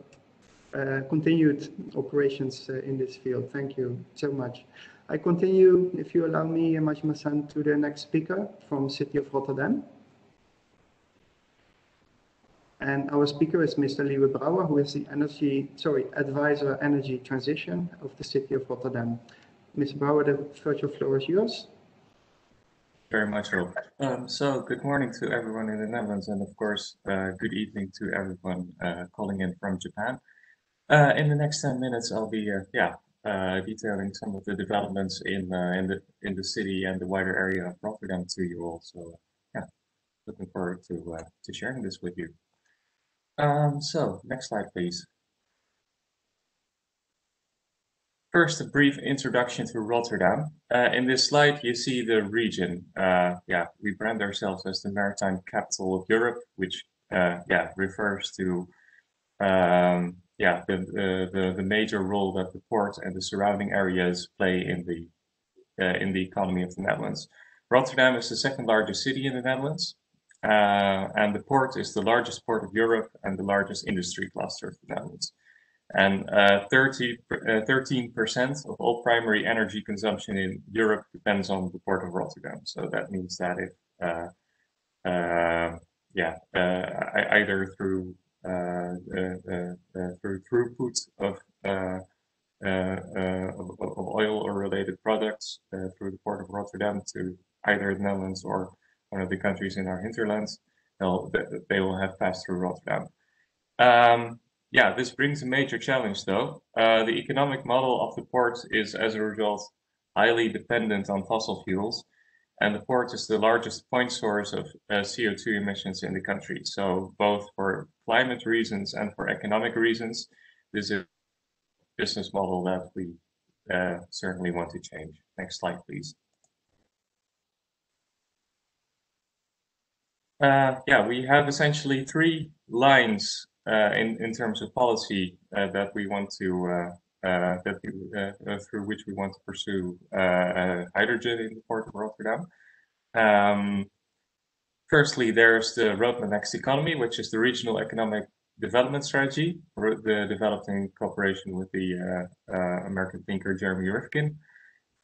continued operations in this field. Thank you so much. I continue, if you allow me, Majima-san, to the next speaker from City of Rotterdam. And our speaker is Mr. Liewe Brouwer, who is the advisor energy transition of the City of Rotterdam. Mr. Brouwer, the virtual floor is yours. Very much, Rob. So good morning to everyone in the Netherlands, and of course, good evening to everyone calling in from Japan. In the next 10 minutes, I'll be detailing some of the developments in the city and the wider area of Rotterdam to you all. So yeah, looking forward to sharing this with you. So next slide, please. First, a brief introduction to Rotterdam. In this slide, you see the region. We brand ourselves as the maritime capital of Europe, which refers to the major role that the port and the surrounding areas play in the economy of the Netherlands. Rotterdam is the second largest city in the Netherlands, and the port is the largest port of Europe and the largest industry cluster of the Netherlands. And 13% of all primary energy consumption in Europe depends on the port of Rotterdam. So that means that if either through through throughput of oil or related products through the port of Rotterdam to either the Netherlands or one of the countries in our hinterlands, they will have passed through Rotterdam. This brings a major challenge, though. The economic model of the port is, as a result, highly dependent on fossil fuels, and the port is the largest point source of CO2 emissions in the country. So both for climate reasons and for economic reasons, is a business model that we certainly want to change. Next slide, please. Yeah, we have essentially three lines in terms of policy that we want to through which we want to pursue hydrogen in the port of Rotterdam. Firstly, there's the Roadmap Next Economy, which is the regional economic development strategy developed in cooperation with the American thinker Jeremy Rifkin.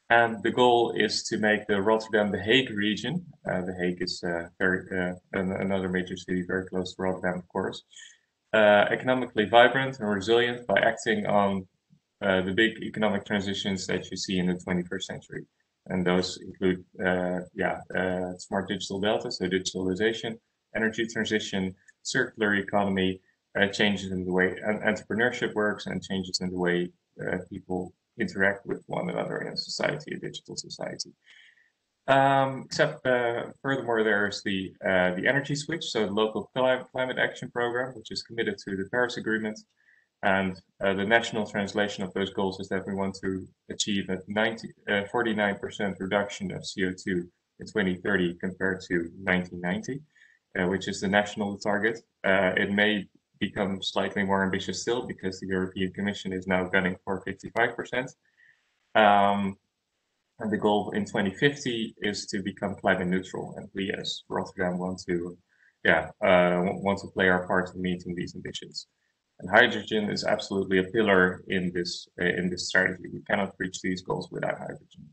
And the goal is to make the Rotterdam-The Hague region. The Hague is another major city very close to Rotterdam, of course. Economically vibrant and resilient by acting on the big economic transitions that you see in the 21st century. And those include smart digital delta, so digitalization, energy transition, circular economy, changes in the way entrepreneurship works, and changes in the way people interact with one another in society, a digital society. Furthermore, there's the energy switch, so the local climate action program, which is committed to the Paris Agreement. And the national translation of those goals is that we want to achieve a 49% reduction of CO2 in 2030 compared to 1990, which is the national target. It may become slightly more ambitious still because the European Commission is now gunning for 55%. And the goal in 2050 is to become climate neutral. And we as Rotterdam want to play our part in meeting these ambitions. And hydrogen is absolutely a pillar in this strategy. We cannot reach these goals without hydrogen.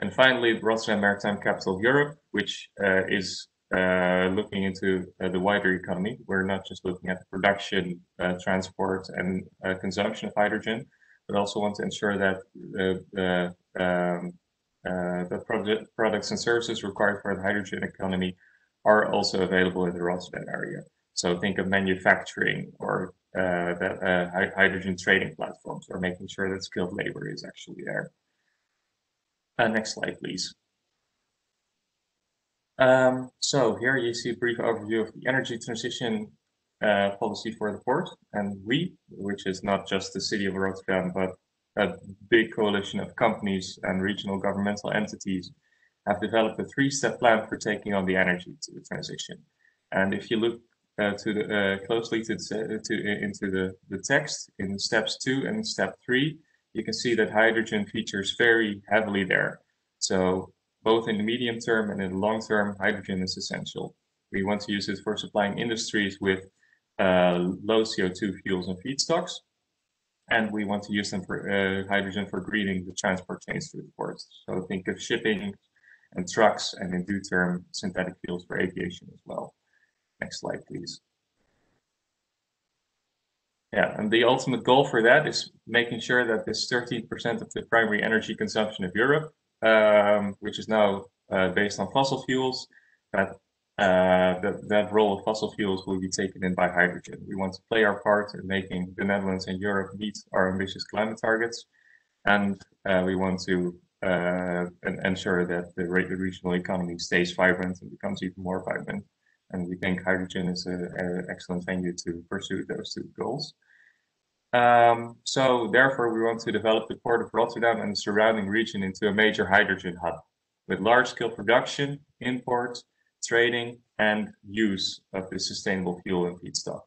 And finally, Rotterdam Maritime Capital of Europe, which is looking into the wider economy. We're not just looking at the production, transport, and consumption of hydrogen, but also want to ensure that the products and services required for the hydrogen economy are also available in the Rotterdam area. So think of manufacturing or hydrogen trading platforms, or making sure that skilled labor is actually there. Next slide, please. So here you see a brief overview of the energy transition policy for the port, and we, which is not just the city of Rotterdam, but a big coalition of companies and regional governmental entities, have developed a three-step plan for taking on the energy transition. And if you look closely into the text in steps 2 and step 3, you can see that hydrogen features very heavily there. So both in the medium term and in the long term, hydrogen is essential. We want to use it for supplying industries with low CO2 fuels and feedstocks, and we want to use them for hydrogen for greening the transport chains through the ports. So think of shipping and trucks, and in due term, synthetic fuels for aviation as well. Next slide, please. Yeah, and the ultimate goal for that is making sure that this 13% of the primary energy consumption of Europe, which is now based on fossil fuels, that role of fossil fuels will be taken in by hydrogen. We want to play our part in making the Netherlands and Europe meet our ambitious climate targets, and we want to ensure that the regional economy stays vibrant and becomes even more vibrant. And we think hydrogen is an excellent venue to pursue those two goals. So therefore, we want to develop the port of Rotterdam and the surrounding region into a major hydrogen hub with large-scale production, import, trading, and use of the sustainable fuel and feedstock.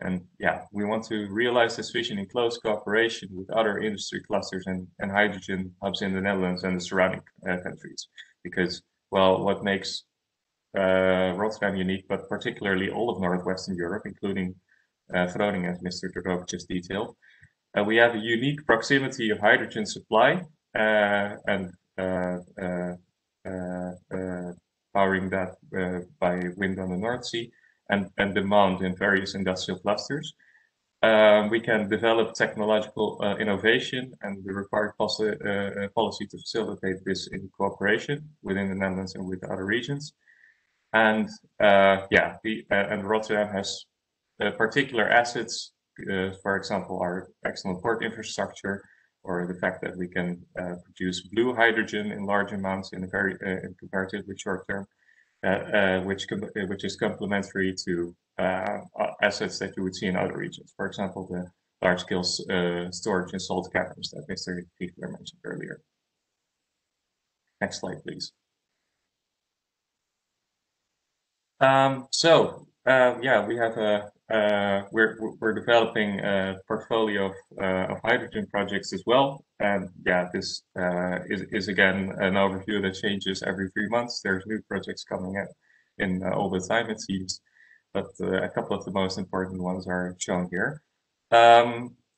And yeah, we want to realize this vision in close cooperation with other industry clusters and hydrogen hubs in the Netherlands and the surrounding countries. Because, well, what makes Rotterdam unique, but particularly all of northwestern Europe, including Groningen, as Mr. de Vogel just detailed. We have a unique proximity of hydrogen supply and powering that by wind on the North Sea and demand in various industrial clusters. We can develop technological innovation and the required policy to facilitate this in cooperation within the Netherlands and with other regions. And and Rotterdam has particular assets, for example, our excellent port infrastructure, or the fact that we can produce blue hydrogen in large amounts in a very comparatively short term, which is complementary to assets that you would see in other regions. For example, the large-scale storage and salt caverns that Mr. Gigler mentioned earlier. Next slide, please. Yeah, we have a we're developing a portfolio of hydrogen projects as well, and yeah, this is again an overview that changes every 3 months. There's new projects coming in all the time, it seems, but a couple of the most important ones are shown here.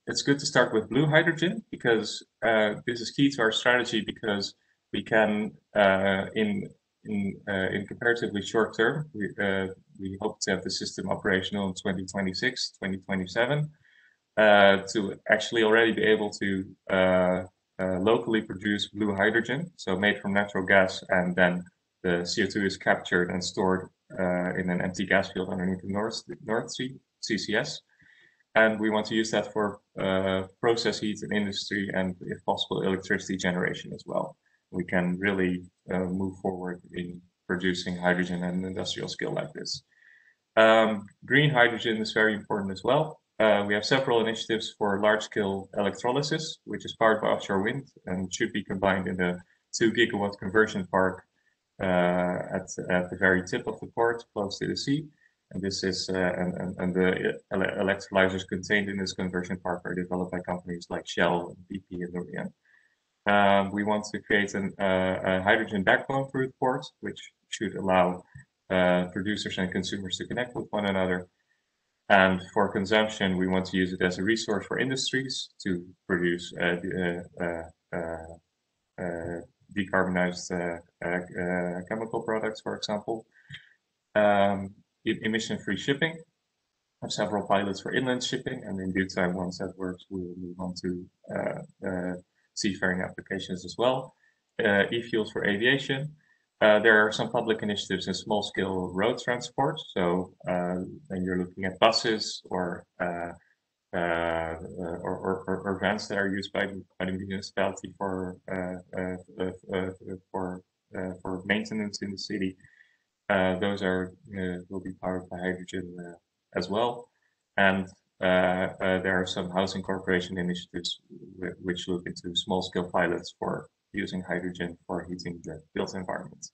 It's good to start with blue hydrogen because this is key to our strategy, because we can in comparatively short term, we hope to have the system operational in 2026, 2027, to actually already be able to locally produce blue hydrogen, so made from natural gas, and then the CO2 is captured and stored in an empty gas field underneath the North Sea, CCS. And we want to use that for process heat in industry and, if possible, electricity generation as well. We can really move forward in producing hydrogen at an industrial scale like this. Green hydrogen is very important as well. We have several initiatives for large-scale electrolysis, which is powered by offshore wind and should be combined in the 2-gigawatt conversion park at the very tip of the port, close to the sea. And this is and the electrolyzers contained in this conversion park are developed by companies like Shell and BP and Noria. We want to create a hydrogen backbone through the port, which should allow producers and consumers to connect with one another. And for consumption, we want to use it as a resource for industries to produce decarbonized chemical products, for example. Emission-free shipping. Have several pilots for inland shipping, and in due time, once that works, we will move on to seafaring applications as well, e-fuels for aviation. There are some public initiatives in small-scale road transport, so then you're looking at buses or vans that are used by the municipality for maintenance in the city. Those are will be powered by hydrogen as well, and there are some housing corporation initiatives which look into small-scale pilots for using hydrogen for heating the built environment.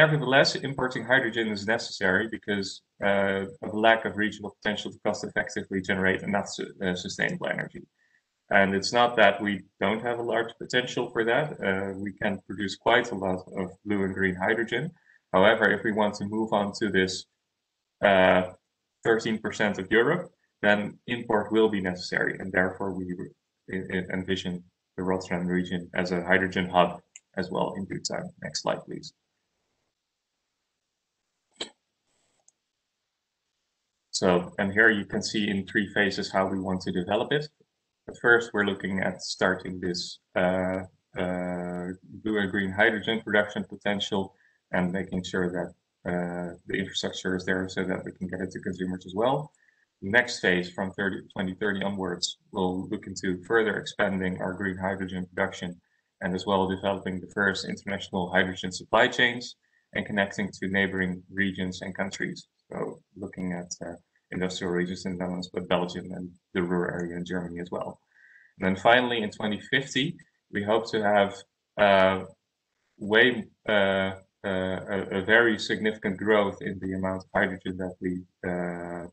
Nevertheless, importing hydrogen is necessary because of a lack of regional potential to cost-effectively generate enough sustainable energy. And it's not that we don't have a large potential for that. We can produce quite a lot of blue and green hydrogen. However, if we want to move on to this 13% of Europe, then import will be necessary, and therefore we envision the Rotterdam region as a hydrogen hub as well in due time. Next slide, please. So, and here you can see in 3 phases how we want to develop it. But first, we're looking at starting this blue and green hydrogen production potential and making sure that the infrastructure is there so that we can get it to consumers as well. The next phase from 2030 onwards, we'll look into further expanding our green hydrogen production and as well developing the first international hydrogen supply chains and connecting to neighboring regions and countries. So looking at industrial regions in the Netherlands, but Belgium and the rural area in Germany as well. And then finally, in 2050, we hope to have a very significant growth in the amount of hydrogen that we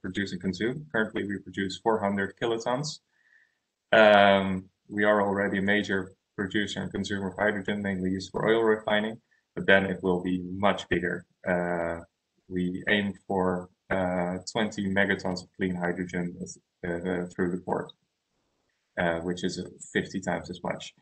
produce and consume. Currently, we produce 400 kilotons. We are already a major producer and consumer of hydrogen, mainly used for oil refining, but then it will be much bigger. We aim for 20 megatons of clean hydrogen through the port, which is 50 times as much.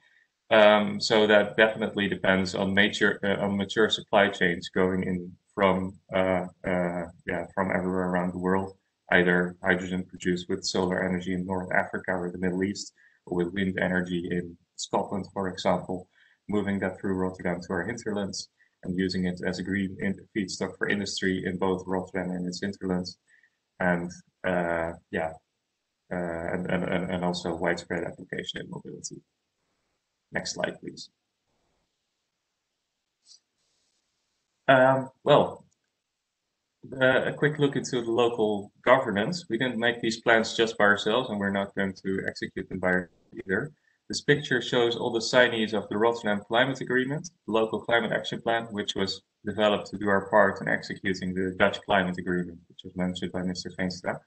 So that definitely depends on mature supply chains going in from everywhere around the world, either hydrogen produced with solar energy in North Africa or the Middle East, or with wind energy in Scotland, for example, moving that through Rotterdam to our hinterlands and using it as a green feedstock for industry in both Rotterdam and its hinterlands, and also widespread application in mobility. Next slide, please. Well, a quick look into the local governance. We didn't make these plans just by ourselves, and we're not going to execute them by ourselves either. This picture shows all the signees of the Rotterdam Climate Agreement, the local climate action plan, which was developed to do our part in executing the Dutch Climate Agreement, which was mentioned by Mr. Veenstra.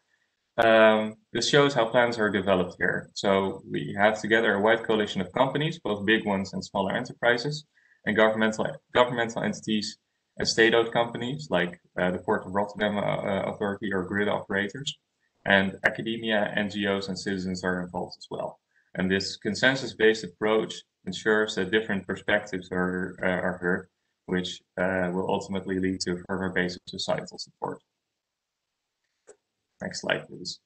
This shows how plans are developed here. So we have together a wide coalition of companies, both big ones and smaller enterprises, and governmental entities and state-owned companies like the Port of Rotterdam Authority or grid operators, and academia, NGOs, and citizens are involved as well. And this consensus-based approach ensures that different perspectives are heard, which will ultimately lead to further basic societal support. Next slide, please.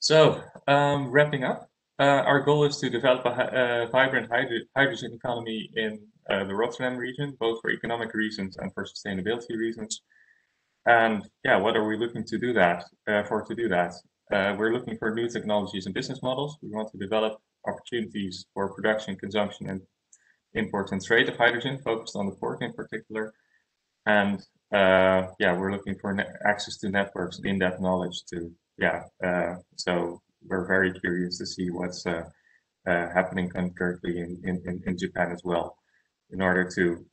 So, wrapping up, our goal is to develop a vibrant hydrogen economy in the Rotterdam region, both for economic reasons and for sustainability reasons. And yeah, what are we looking to do that for? We're looking for new technologies and business models. We want to develop opportunities for production, consumption, and import and trade of hydrogen, focused on the port in particular. And yeah, we're looking for access to networks, in-depth knowledge too. Yeah, so we're very curious to see what's happening concurrently in Japan as well, in order to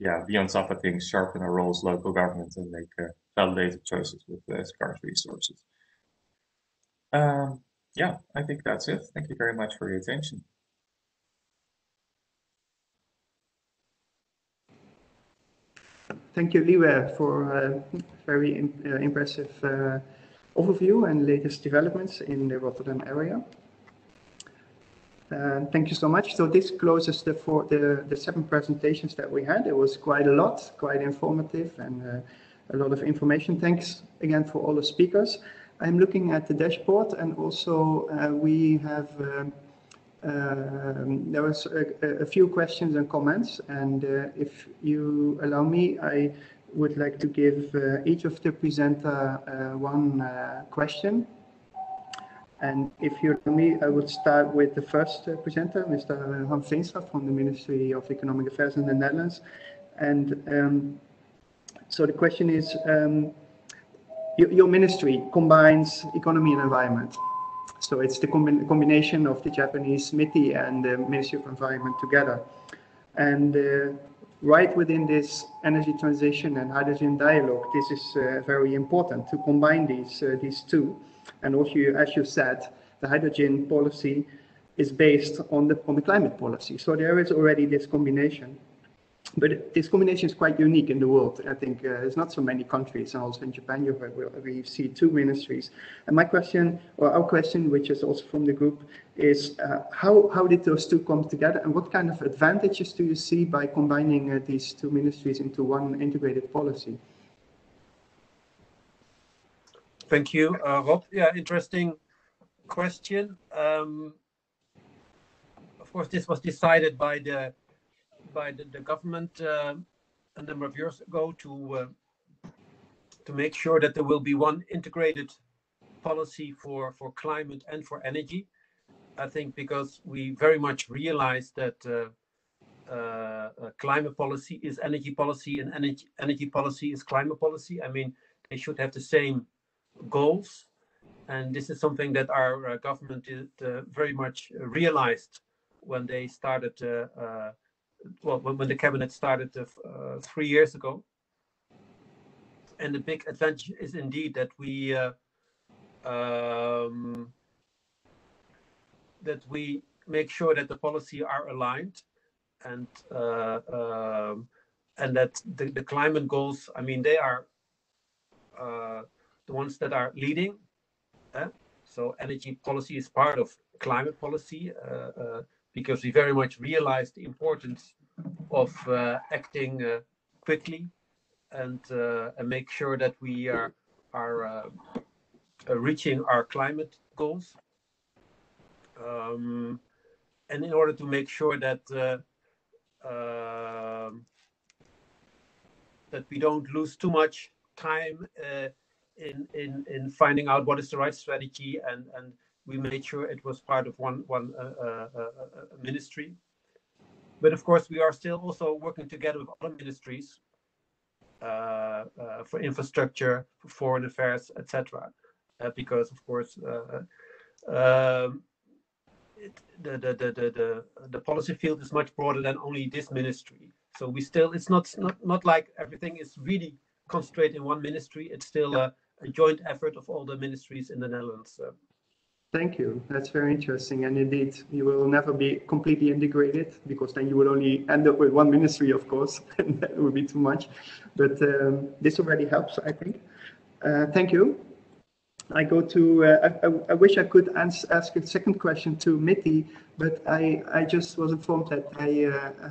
yeah, be on top of things, sharpen our roles, local government, and make validated choices with scarce resources. Yeah, I think that's it. Thank you very much for your attention. Thank you, Liwe, for a very impressive overview and latest developments in the Rotterdam area. Thank you so much. So this closes the seven presentations that we had. It was quite a lot, quite informative, and a lot of information. Thanks again for all the speakers. I'm looking at the dashboard, and also we have there was a few questions and comments, and if you allow me, I would like to give each of the presenter one question. And if you allow me, I would start with the first presenter, Mr. Han Veenstra from the Ministry of Economic Affairs in the Netherlands. And so the question is, your ministry combines economy and environment. So it's the combination of the Japanese METI and the Ministry of Environment together. And right within this energy transition and hydrogen dialogue, this is very important to combine these two. And also, as you said, the hydrogen policy is based on the climate policy. So there is already this combination. But this combination is quite unique in the world. I think there's not so many countries, and also in Japan, we see two ministries. And my question, or our question, which is also from the group, is how did those two come together, and what kind of advantages do you see by combining these two ministries into one integrated policy? Thank you, Rob. Yeah, interesting question. Of course, this was decided by the government a number of years ago to make sure that there will be one integrated policy for climate and for energy. I think because we very much realized that climate policy is energy policy and energy policy is climate policy. I mean, they should have the same goals, and this is something that our government did, very much realized when they started well, when the cabinet started 3 years ago. And the big advantage is indeed that we make sure that the policy are aligned, and that the climate goals, I mean, they are the ones that are leading. So energy policy is part of climate policy. Because we very much realized the importance of acting quickly and make sure that we are reaching our climate goals, and in order to make sure that that we don't lose too much time in finding out what is the right strategy, and we made sure it was part of one ministry. But of course, we are still also working together with other ministries for infrastructure, for foreign affairs, etc. Because of course the policy field is much broader than only this ministry. So we still, it's not like everything is really concentrated in one ministry. It's still a joint effort of all the ministries in the Netherlands. Thank you. That's very interesting. And indeed, you will never be completely integrated, because then you would only end up with one ministry, of course, and that would be too much. But this already helps, I think. Thank you. I go to, I wish I could ask a second question to METI, but I just was informed that I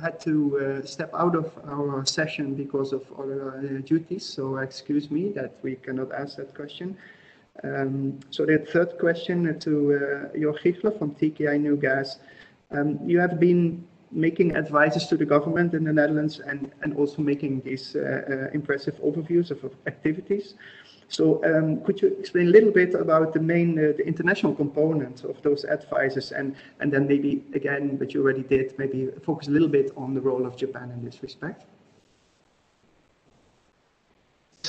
had to step out of our session because of other duties. So excuse me that we cannot ask that question. So the third question to Jörg Gigler from TKI Nieuw Gas. You have been making advices to the government in the Netherlands and also making these impressive overviews of activities. So could you explain a little bit about the main, the international component of those advices, and then maybe again, but you already did, maybe focus a little bit on the role of Japan in this respect?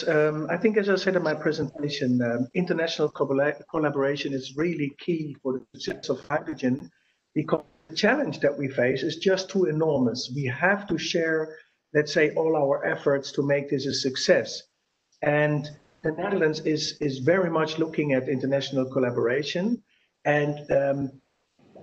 I think, as I said in my presentation, international collaboration is really key for the success of hydrogen, because the challenge that we face is just too enormous. We have to share, let's say, all our efforts to make this a success. And the Netherlands is very much looking at international collaboration. And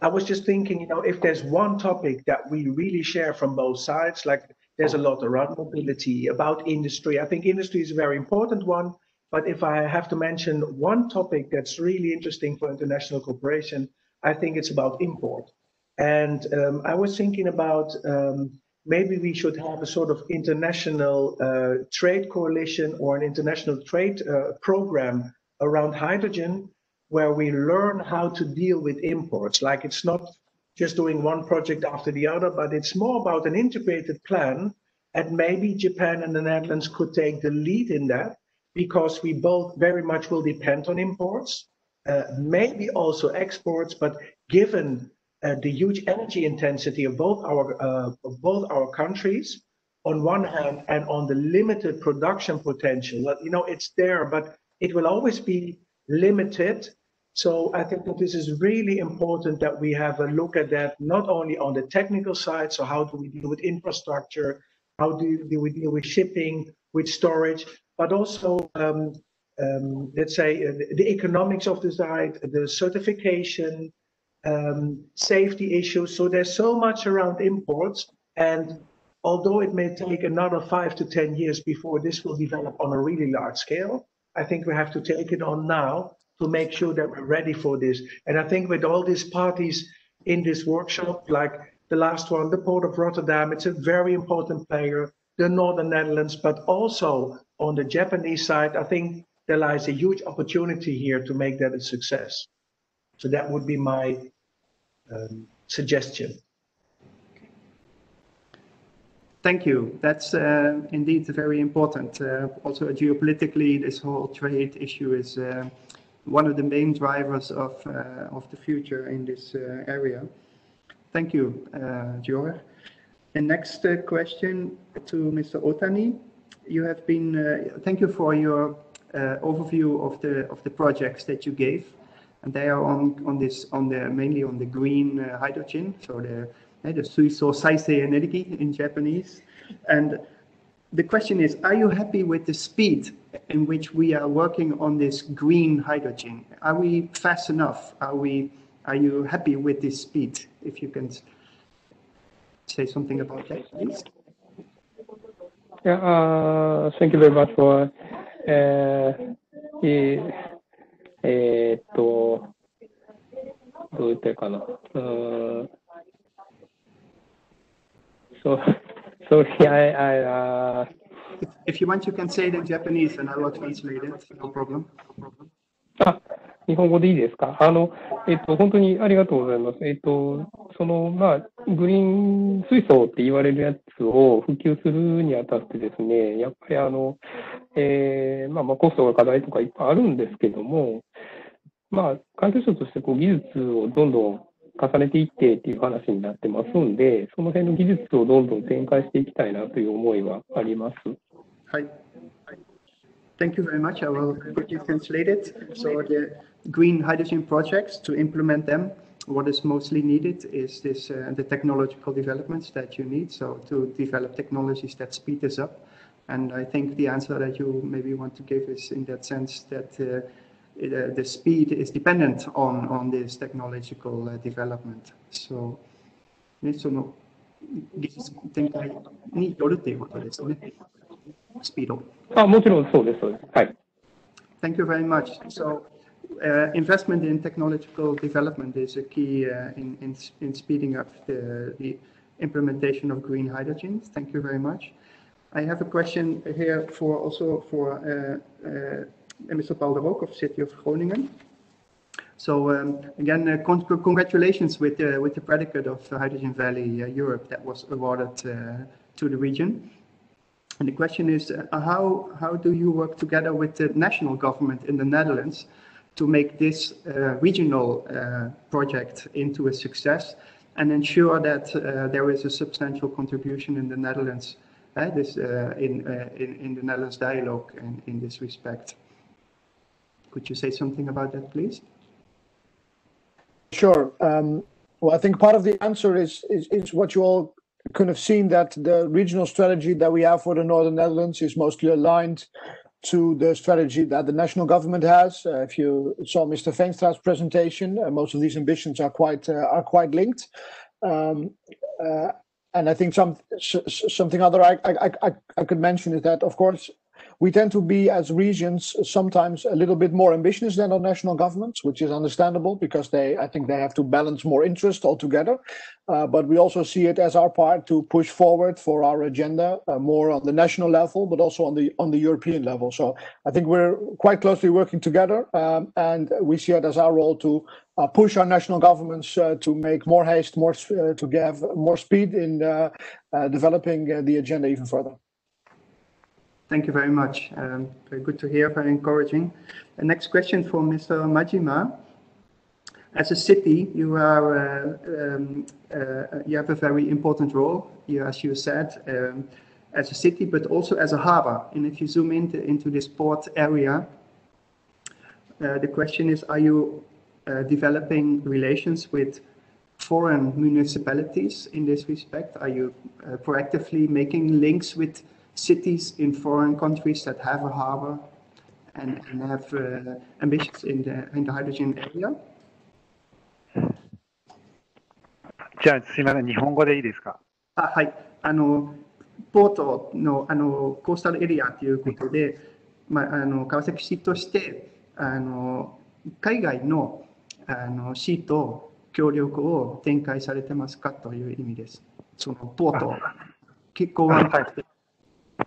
I was just thinking, you know, if there's one topic that we really share from both sides, like there's a lot around mobility, about industry. I think industry is a very important one. But if I have to mention one topic that's really interesting for international cooperation, I think it's about import. And I was thinking about maybe we should have a sort of international trade coalition or an international trade program around hydrogen, where we learn how to deal with imports. Like, it's not just doing one project after the other, but it's more about an integrated plan. And maybe Japan and the Netherlands could take the lead in that, because we both very much will depend on imports, maybe also exports, but given the huge energy intensity of both our countries on one hand, and on the limited production potential, you know, it's there, but it will always be limited. So I think that this is really important that we have a look at that, not only on the technical side. So how do we deal with infrastructure? How do we deal with shipping, with storage, but also let's say the economics of the site, the certification, safety issues. So there's so much around imports, and although it may take another 5 to 10 years before this will develop on a really large scale, I think we have to take it on now to make sure that we're ready for this. And I think with all these parties in this workshop, like the last one, the Port of Rotterdam, it's a very important player, the Northern Netherlands, but also on the Japanese side, I think there lies a huge opportunity here to make that a success. So that would be my suggestion. Thank you. That's indeed very important. Also geopolitically, this whole trade issue is one of the main drivers of the future in this area. Thank you, Jörg. The next question to Mr. Otani. You have been. Thank you for your overview of the projects that you gave. And they are mainly on the green hydrogen, so the suiso saisei energy in Japanese. And the question is, are you happy with the speed in which we are working on this green hydrogen? Are we fast enough? Are you happy with this speed? If you can say something about that, please. Yeah, thank you very much for if you want, you can say it in Japanese, and I will translate it. No problem. No problem. あ、日本語でいいですか。あの、本当にありがとうございます。そのまあグリーン水素って言われるやつを普及するにあたってですね、やっぱりまあコストが課題とかいっぱいあるんですけども、まあ環境省としてこう技術をどんどん 重ねていってっていう話になってますんで、その辺の技術をどんどん展開していきたいなという思いはあります。はい。Thank you very much. I will quickly translate it. So the green hydrogen projects, to implement them, what is mostly needed is this the technological developments that you need. So to develop technologies that speed this up. And I think the answer that you maybe want to give is in that sense that the speed is dependent on this technological development. So, no, this is TKIによるということですね。Speed up. あ、もちろんそうです。はい。Thank you very much. So, investment in technological development is a key in speeding up the implementation of green hydrogen. Thank you very much. I have a question here for also for Mr. Paul de Hoek of City of Groningen. So again, congratulations with the predicate of Hydrogen Valley Europe that was awarded to the region. And the question is, how do you work together with the national government in the Netherlands to make this regional project into a success and ensure that there is a substantial contribution in the Netherlands, in the Netherlands dialogue in this respect? Could you say something about that, please? Sure. Well, I think part of the answer is what you all could have seen, that the regional strategy that we have for the Northern Netherlands is mostly aligned to the strategy that the national government has. If you saw Mr. Veenstra's presentation, most of these ambitions are quite linked. And I think something other I could mention is that, of course, we tend to be, as regions, sometimes a little bit more ambitious than our national governments, which is understandable because I think they have to balance more interest altogether. But we also see it as our part to push forward for our agenda more on the national level, but also on the European level. So I think we're quite closely working together, and we see it as our role to push our national governments to make more haste, to give more speed in developing the agenda even further. Thank you very much. Very good to hear, very encouraging. The next question for Mr. Majima. As a city, you have a very important role, as you said, as a city, but also as a harbor. And if you zoom into this port area, the question is, are you developing relations with foreign municipalities in this respect? Are you proactively making links with cities in foreign countries that have a harbor and have ambitions in the hydrogen area? じゃあすみません、日本語でいいですか？あ、はい。ポートのコースタルエリアということで、川崎市として海外の市と協力を展開されてますかという意味です。そのポート結構は。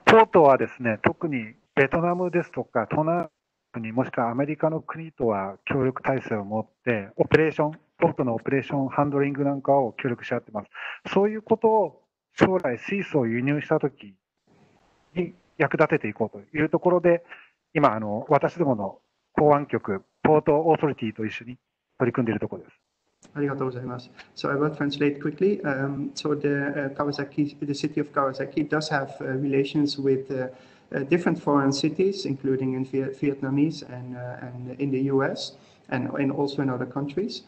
ポートはですね、特にベトナムですとか東南アジアにもしくはアメリカの国とは協力体制を持ってポートのオペレーションハンドリングなんかを協力し合ってます。そういうことを将来水素を輸入した時に役立てていこうというところで、今私どもの港湾局ポートオーソリティと一緒に取り組んでいるところです。 So I will translate quickly. So the city of Kawasaki does have relations with different foreign cities, including in Vietnamese and in the US and also in other countries.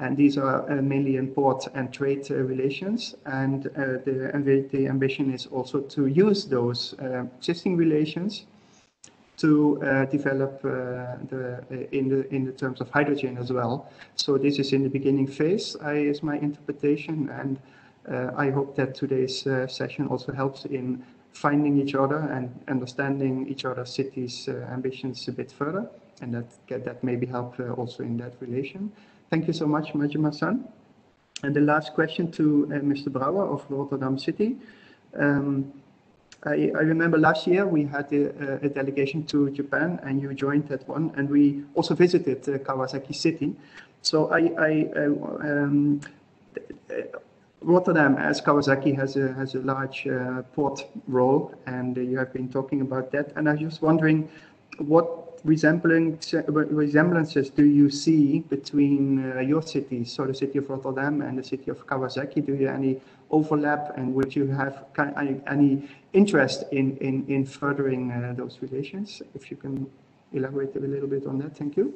And these are mainly in port and trade relations. And the ambition is also to use those existing relations to develop in the terms of hydrogen as well. So this is in the beginning phase, is my interpretation, and I hope that today's session also helps in finding each other and understanding each other's cities' ambitions a bit further, and that maybe help also in that relation. Thank you so much, Majima-san. And the last question to Mr. Brouwer of Rotterdam City. I remember last year we had a delegation to Japan, and you joined that one, and we also visited Kawasaki City. So Rotterdam, as Kawasaki, has a large port role, and you have been talking about that. And I was just wondering, what resemblances do you see between your cities, so the city of Rotterdam and the city of Kawasaki? Do you any overlap and would you have any interest in furthering those relations? If you can elaborate a little bit on that, thank you.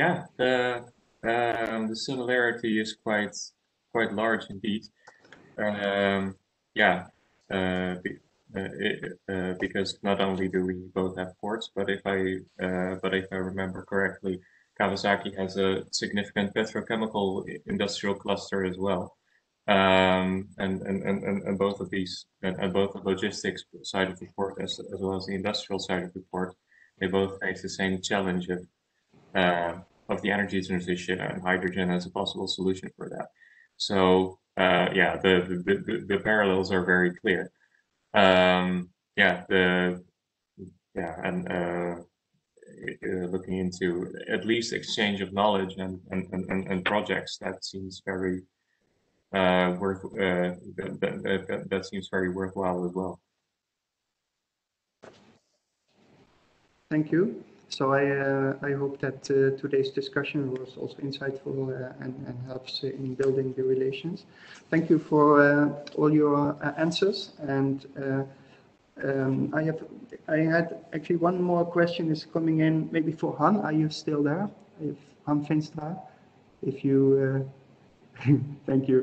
Yeah, the similarity is quite large indeed. Because not only do we both have ports, but if I remember correctly, Kawasaki has a significant petrochemical industrial cluster as well, and both of these, and both the logistics side of the port as well as the industrial side of the port, they both face the same challenge of the energy transition and hydrogen as a possible solution for that. So the parallels are very clear. Looking into at least exchange of knowledge and projects, that seems very that seems very worthwhile as well. Thank you. So I hope that today's discussion was also insightful and helps in building the relations. Thank you for all your answers. And I had actually one more question is coming in, maybe for Han. Are you still there? If Han Veenstra, if you, thank you.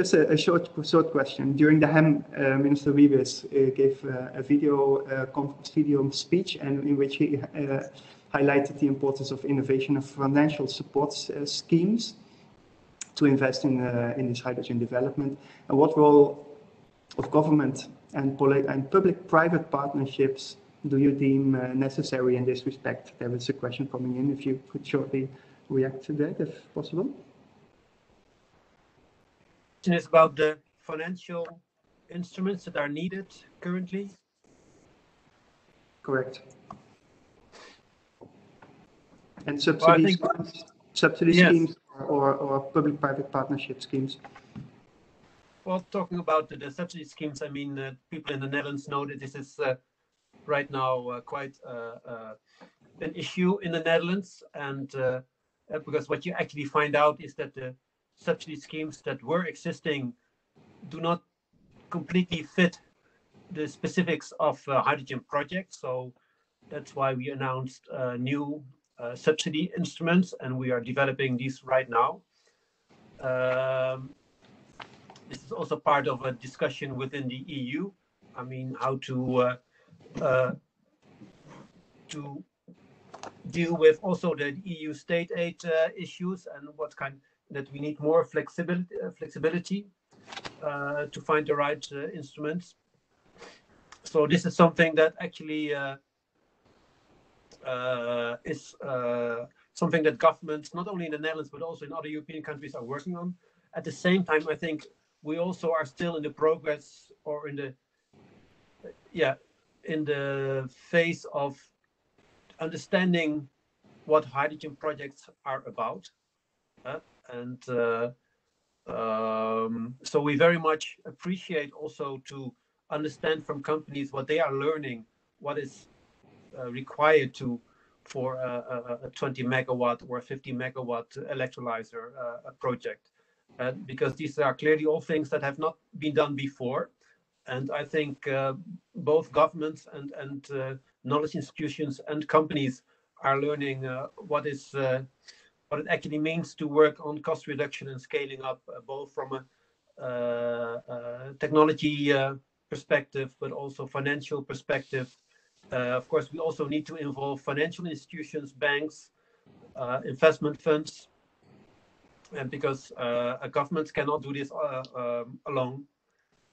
Just a short question. During the HEM, Minister Wiebes gave a video speech, and in which he highlighted the importance of innovation and financial support schemes to invest in this hydrogen development, and what role of government and public-private partnerships do you deem necessary in this respect? There was a question coming in. If you could shortly react to that, if possible. Is about the financial instruments that are needed currently? Correct. And subsidy schemes, schemes or public-private partnership schemes? Well, talking about the subsidy schemes, I mean, people in the Netherlands know that this is right now quite an issue in the Netherlands. And because what you actually find out is that the subsidy schemes that were existing do not completely fit the specifics of hydrogen projects. So that's why we announced new subsidy instruments, and we are developing these right now. This is also part of a discussion within the EU. I mean, how to deal with also the EU state aid issues, and what kind that we need more flexibility to find the right instruments. So this is something that actually is something that governments, not only in the Netherlands, but also in other European countries, are working on. At the same time, I think we also are still in the progress, or in the, in the phase of understanding what hydrogen projects are about. So we very much appreciate also to understand from companies what they are learning, what is required for a 20 megawatt or a 50 megawatt electrolyzer project, because these are clearly all things that have not been done before. And I think both governments and knowledge institutions and companies are learning what it actually means to work on cost reduction and scaling up, both from a technology perspective, but also financial perspective. Of course, we also need to involve financial institutions, banks, investment funds, and because a government cannot do this alone,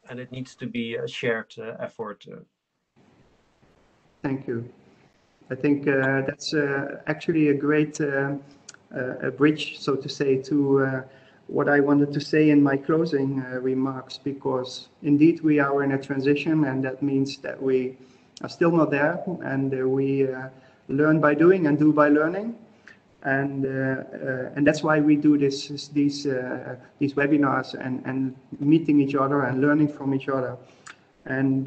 and it needs to be a shared effort. Thank you. I think that's actually a great a bridge, so to say, to what I wanted to say in my closing remarks, because indeed we are in a transition, and that means that we are still not there, and we learn by doing and do by learning, and that's why we do these webinars and meeting each other and learning from each other. And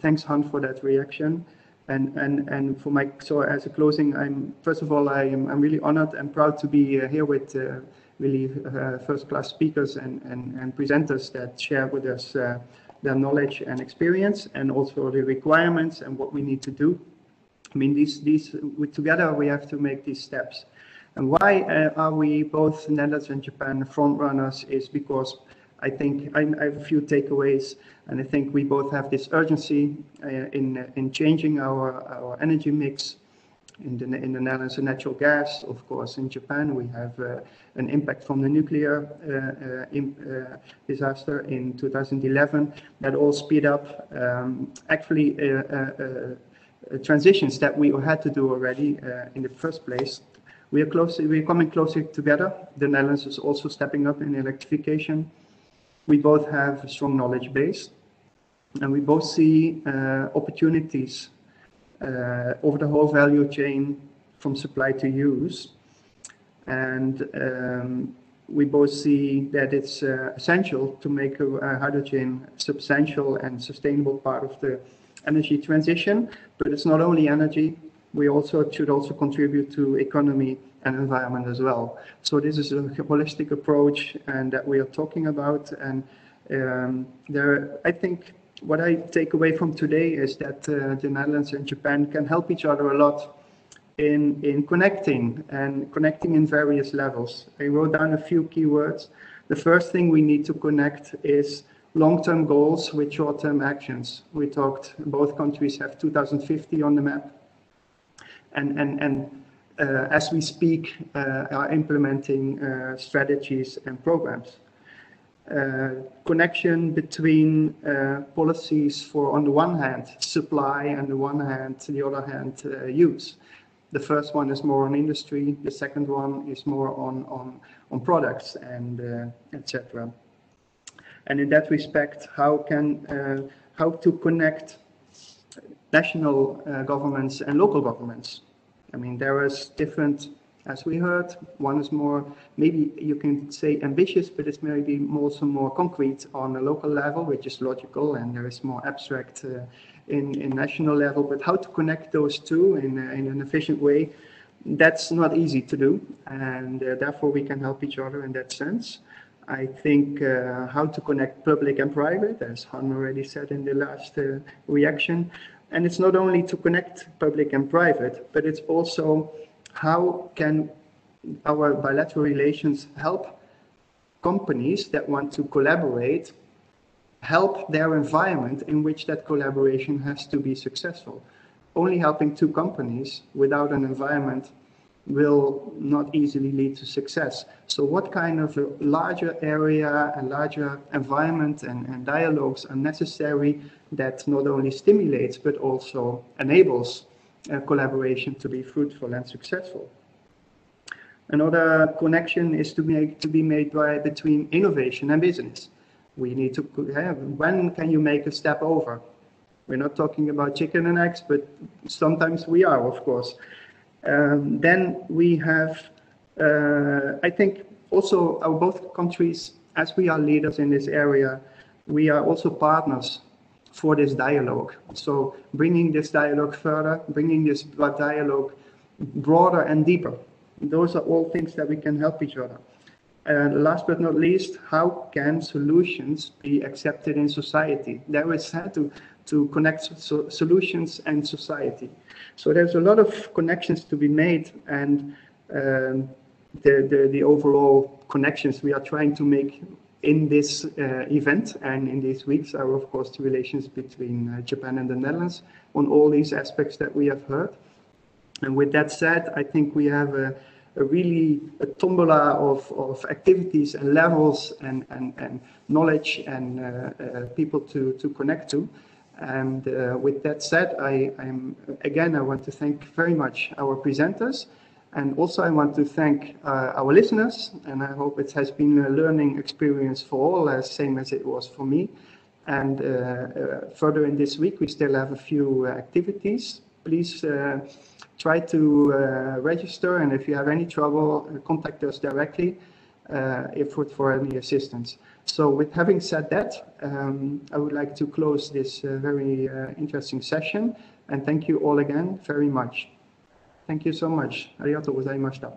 thanks, Han, for that reaction. And for my, so as a closing, first of all I'm really honored and proud to be here with really first-class speakers and presenters that share with us their knowledge and experience, and also the requirements and what we need to do. I mean, together we have to make these steps. And why are we, both Netherlands and Japan, front runners, is because I think I have a few takeaways, and I think we both have this urgency in changing our energy mix. In the Netherlands, natural gas, of course. In Japan, we have an impact from the nuclear disaster in 2011 that all speed up actually transitions that we had to do already in the first place. We're coming closer together. The Netherlands is also stepping up in electrification. We both have a strong knowledge base, and we both see opportunities over the whole value chain, from supply to use, and we both see that it's essential to make hydrogen a substantial and sustainable part of the energy transition. But it's not only energy; it should also contribute to economy and environment as well. So this is a holistic approach, and that we are talking about. And I think, what I take away from today is that the Netherlands and Japan can help each other a lot in connecting in various levels. I wrote down a few keywords. The first thing we need to connect is long-term goals with short-term actions. We talked, both countries have 2050 on the map, and as we speak are implementing strategies and programs. Connection between policies for, on the one hand, supply, and the one hand, the other hand, use. The first one is more on industry. The second one is more on products and etc. And in that respect, how to connect national governments and local governments. I mean, there is different. As we heard, one is more, maybe you can say ambitious, but it's maybe also more concrete on a local level, which is logical, and there is more abstract in national level. But how to connect those two in an efficient way, that's not easy to do, and therefore we can help each other in that sense. I think how to connect public and private, as Han already said in the last reaction. And it's not only to connect public and private, but it's also, how can our bilateral relations help companies that want to collaborate, help their environment in which that collaboration has to be successful? Only helping two companies without an environment will not easily lead to success. So what kind of a larger area and larger environment and dialogues are necessary that not only stimulates but also enables collaboration to be fruitful and successful? Another connection is to be made between innovation and business. We need to, when can you make a step over? We're not talking about chicken and eggs, but sometimes we are, of course. Then we have, I think, also our both countries, as we are leaders in this area, we are also partners for this dialogue. So bringing this dialogue further, bringing this dialogue broader and deeper. Those are all things that we can help each other. And last but not least, how can solutions be accepted in society? There is how to connect solutions and society. So there's a lot of connections to be made, and the overall connections we are trying to make in this event and in these weeks are, of course, the relations between Japan and the Netherlands on all these aspects that we have heard. And with that said, I think we have a really tombola of activities and levels and knowledge and people to connect to. And with that said, I want to thank very much our presenters. And also I want to thank our listeners, and I hope it has been a learning experience for all, same as it was for me. And further in this week, we still have a few activities. Please try to register, and if you have any trouble, contact us directly if for any assistance. So with having said that, I would like to close this very interesting session. And thank you all again very much. Thank you so much. ありがとうございました。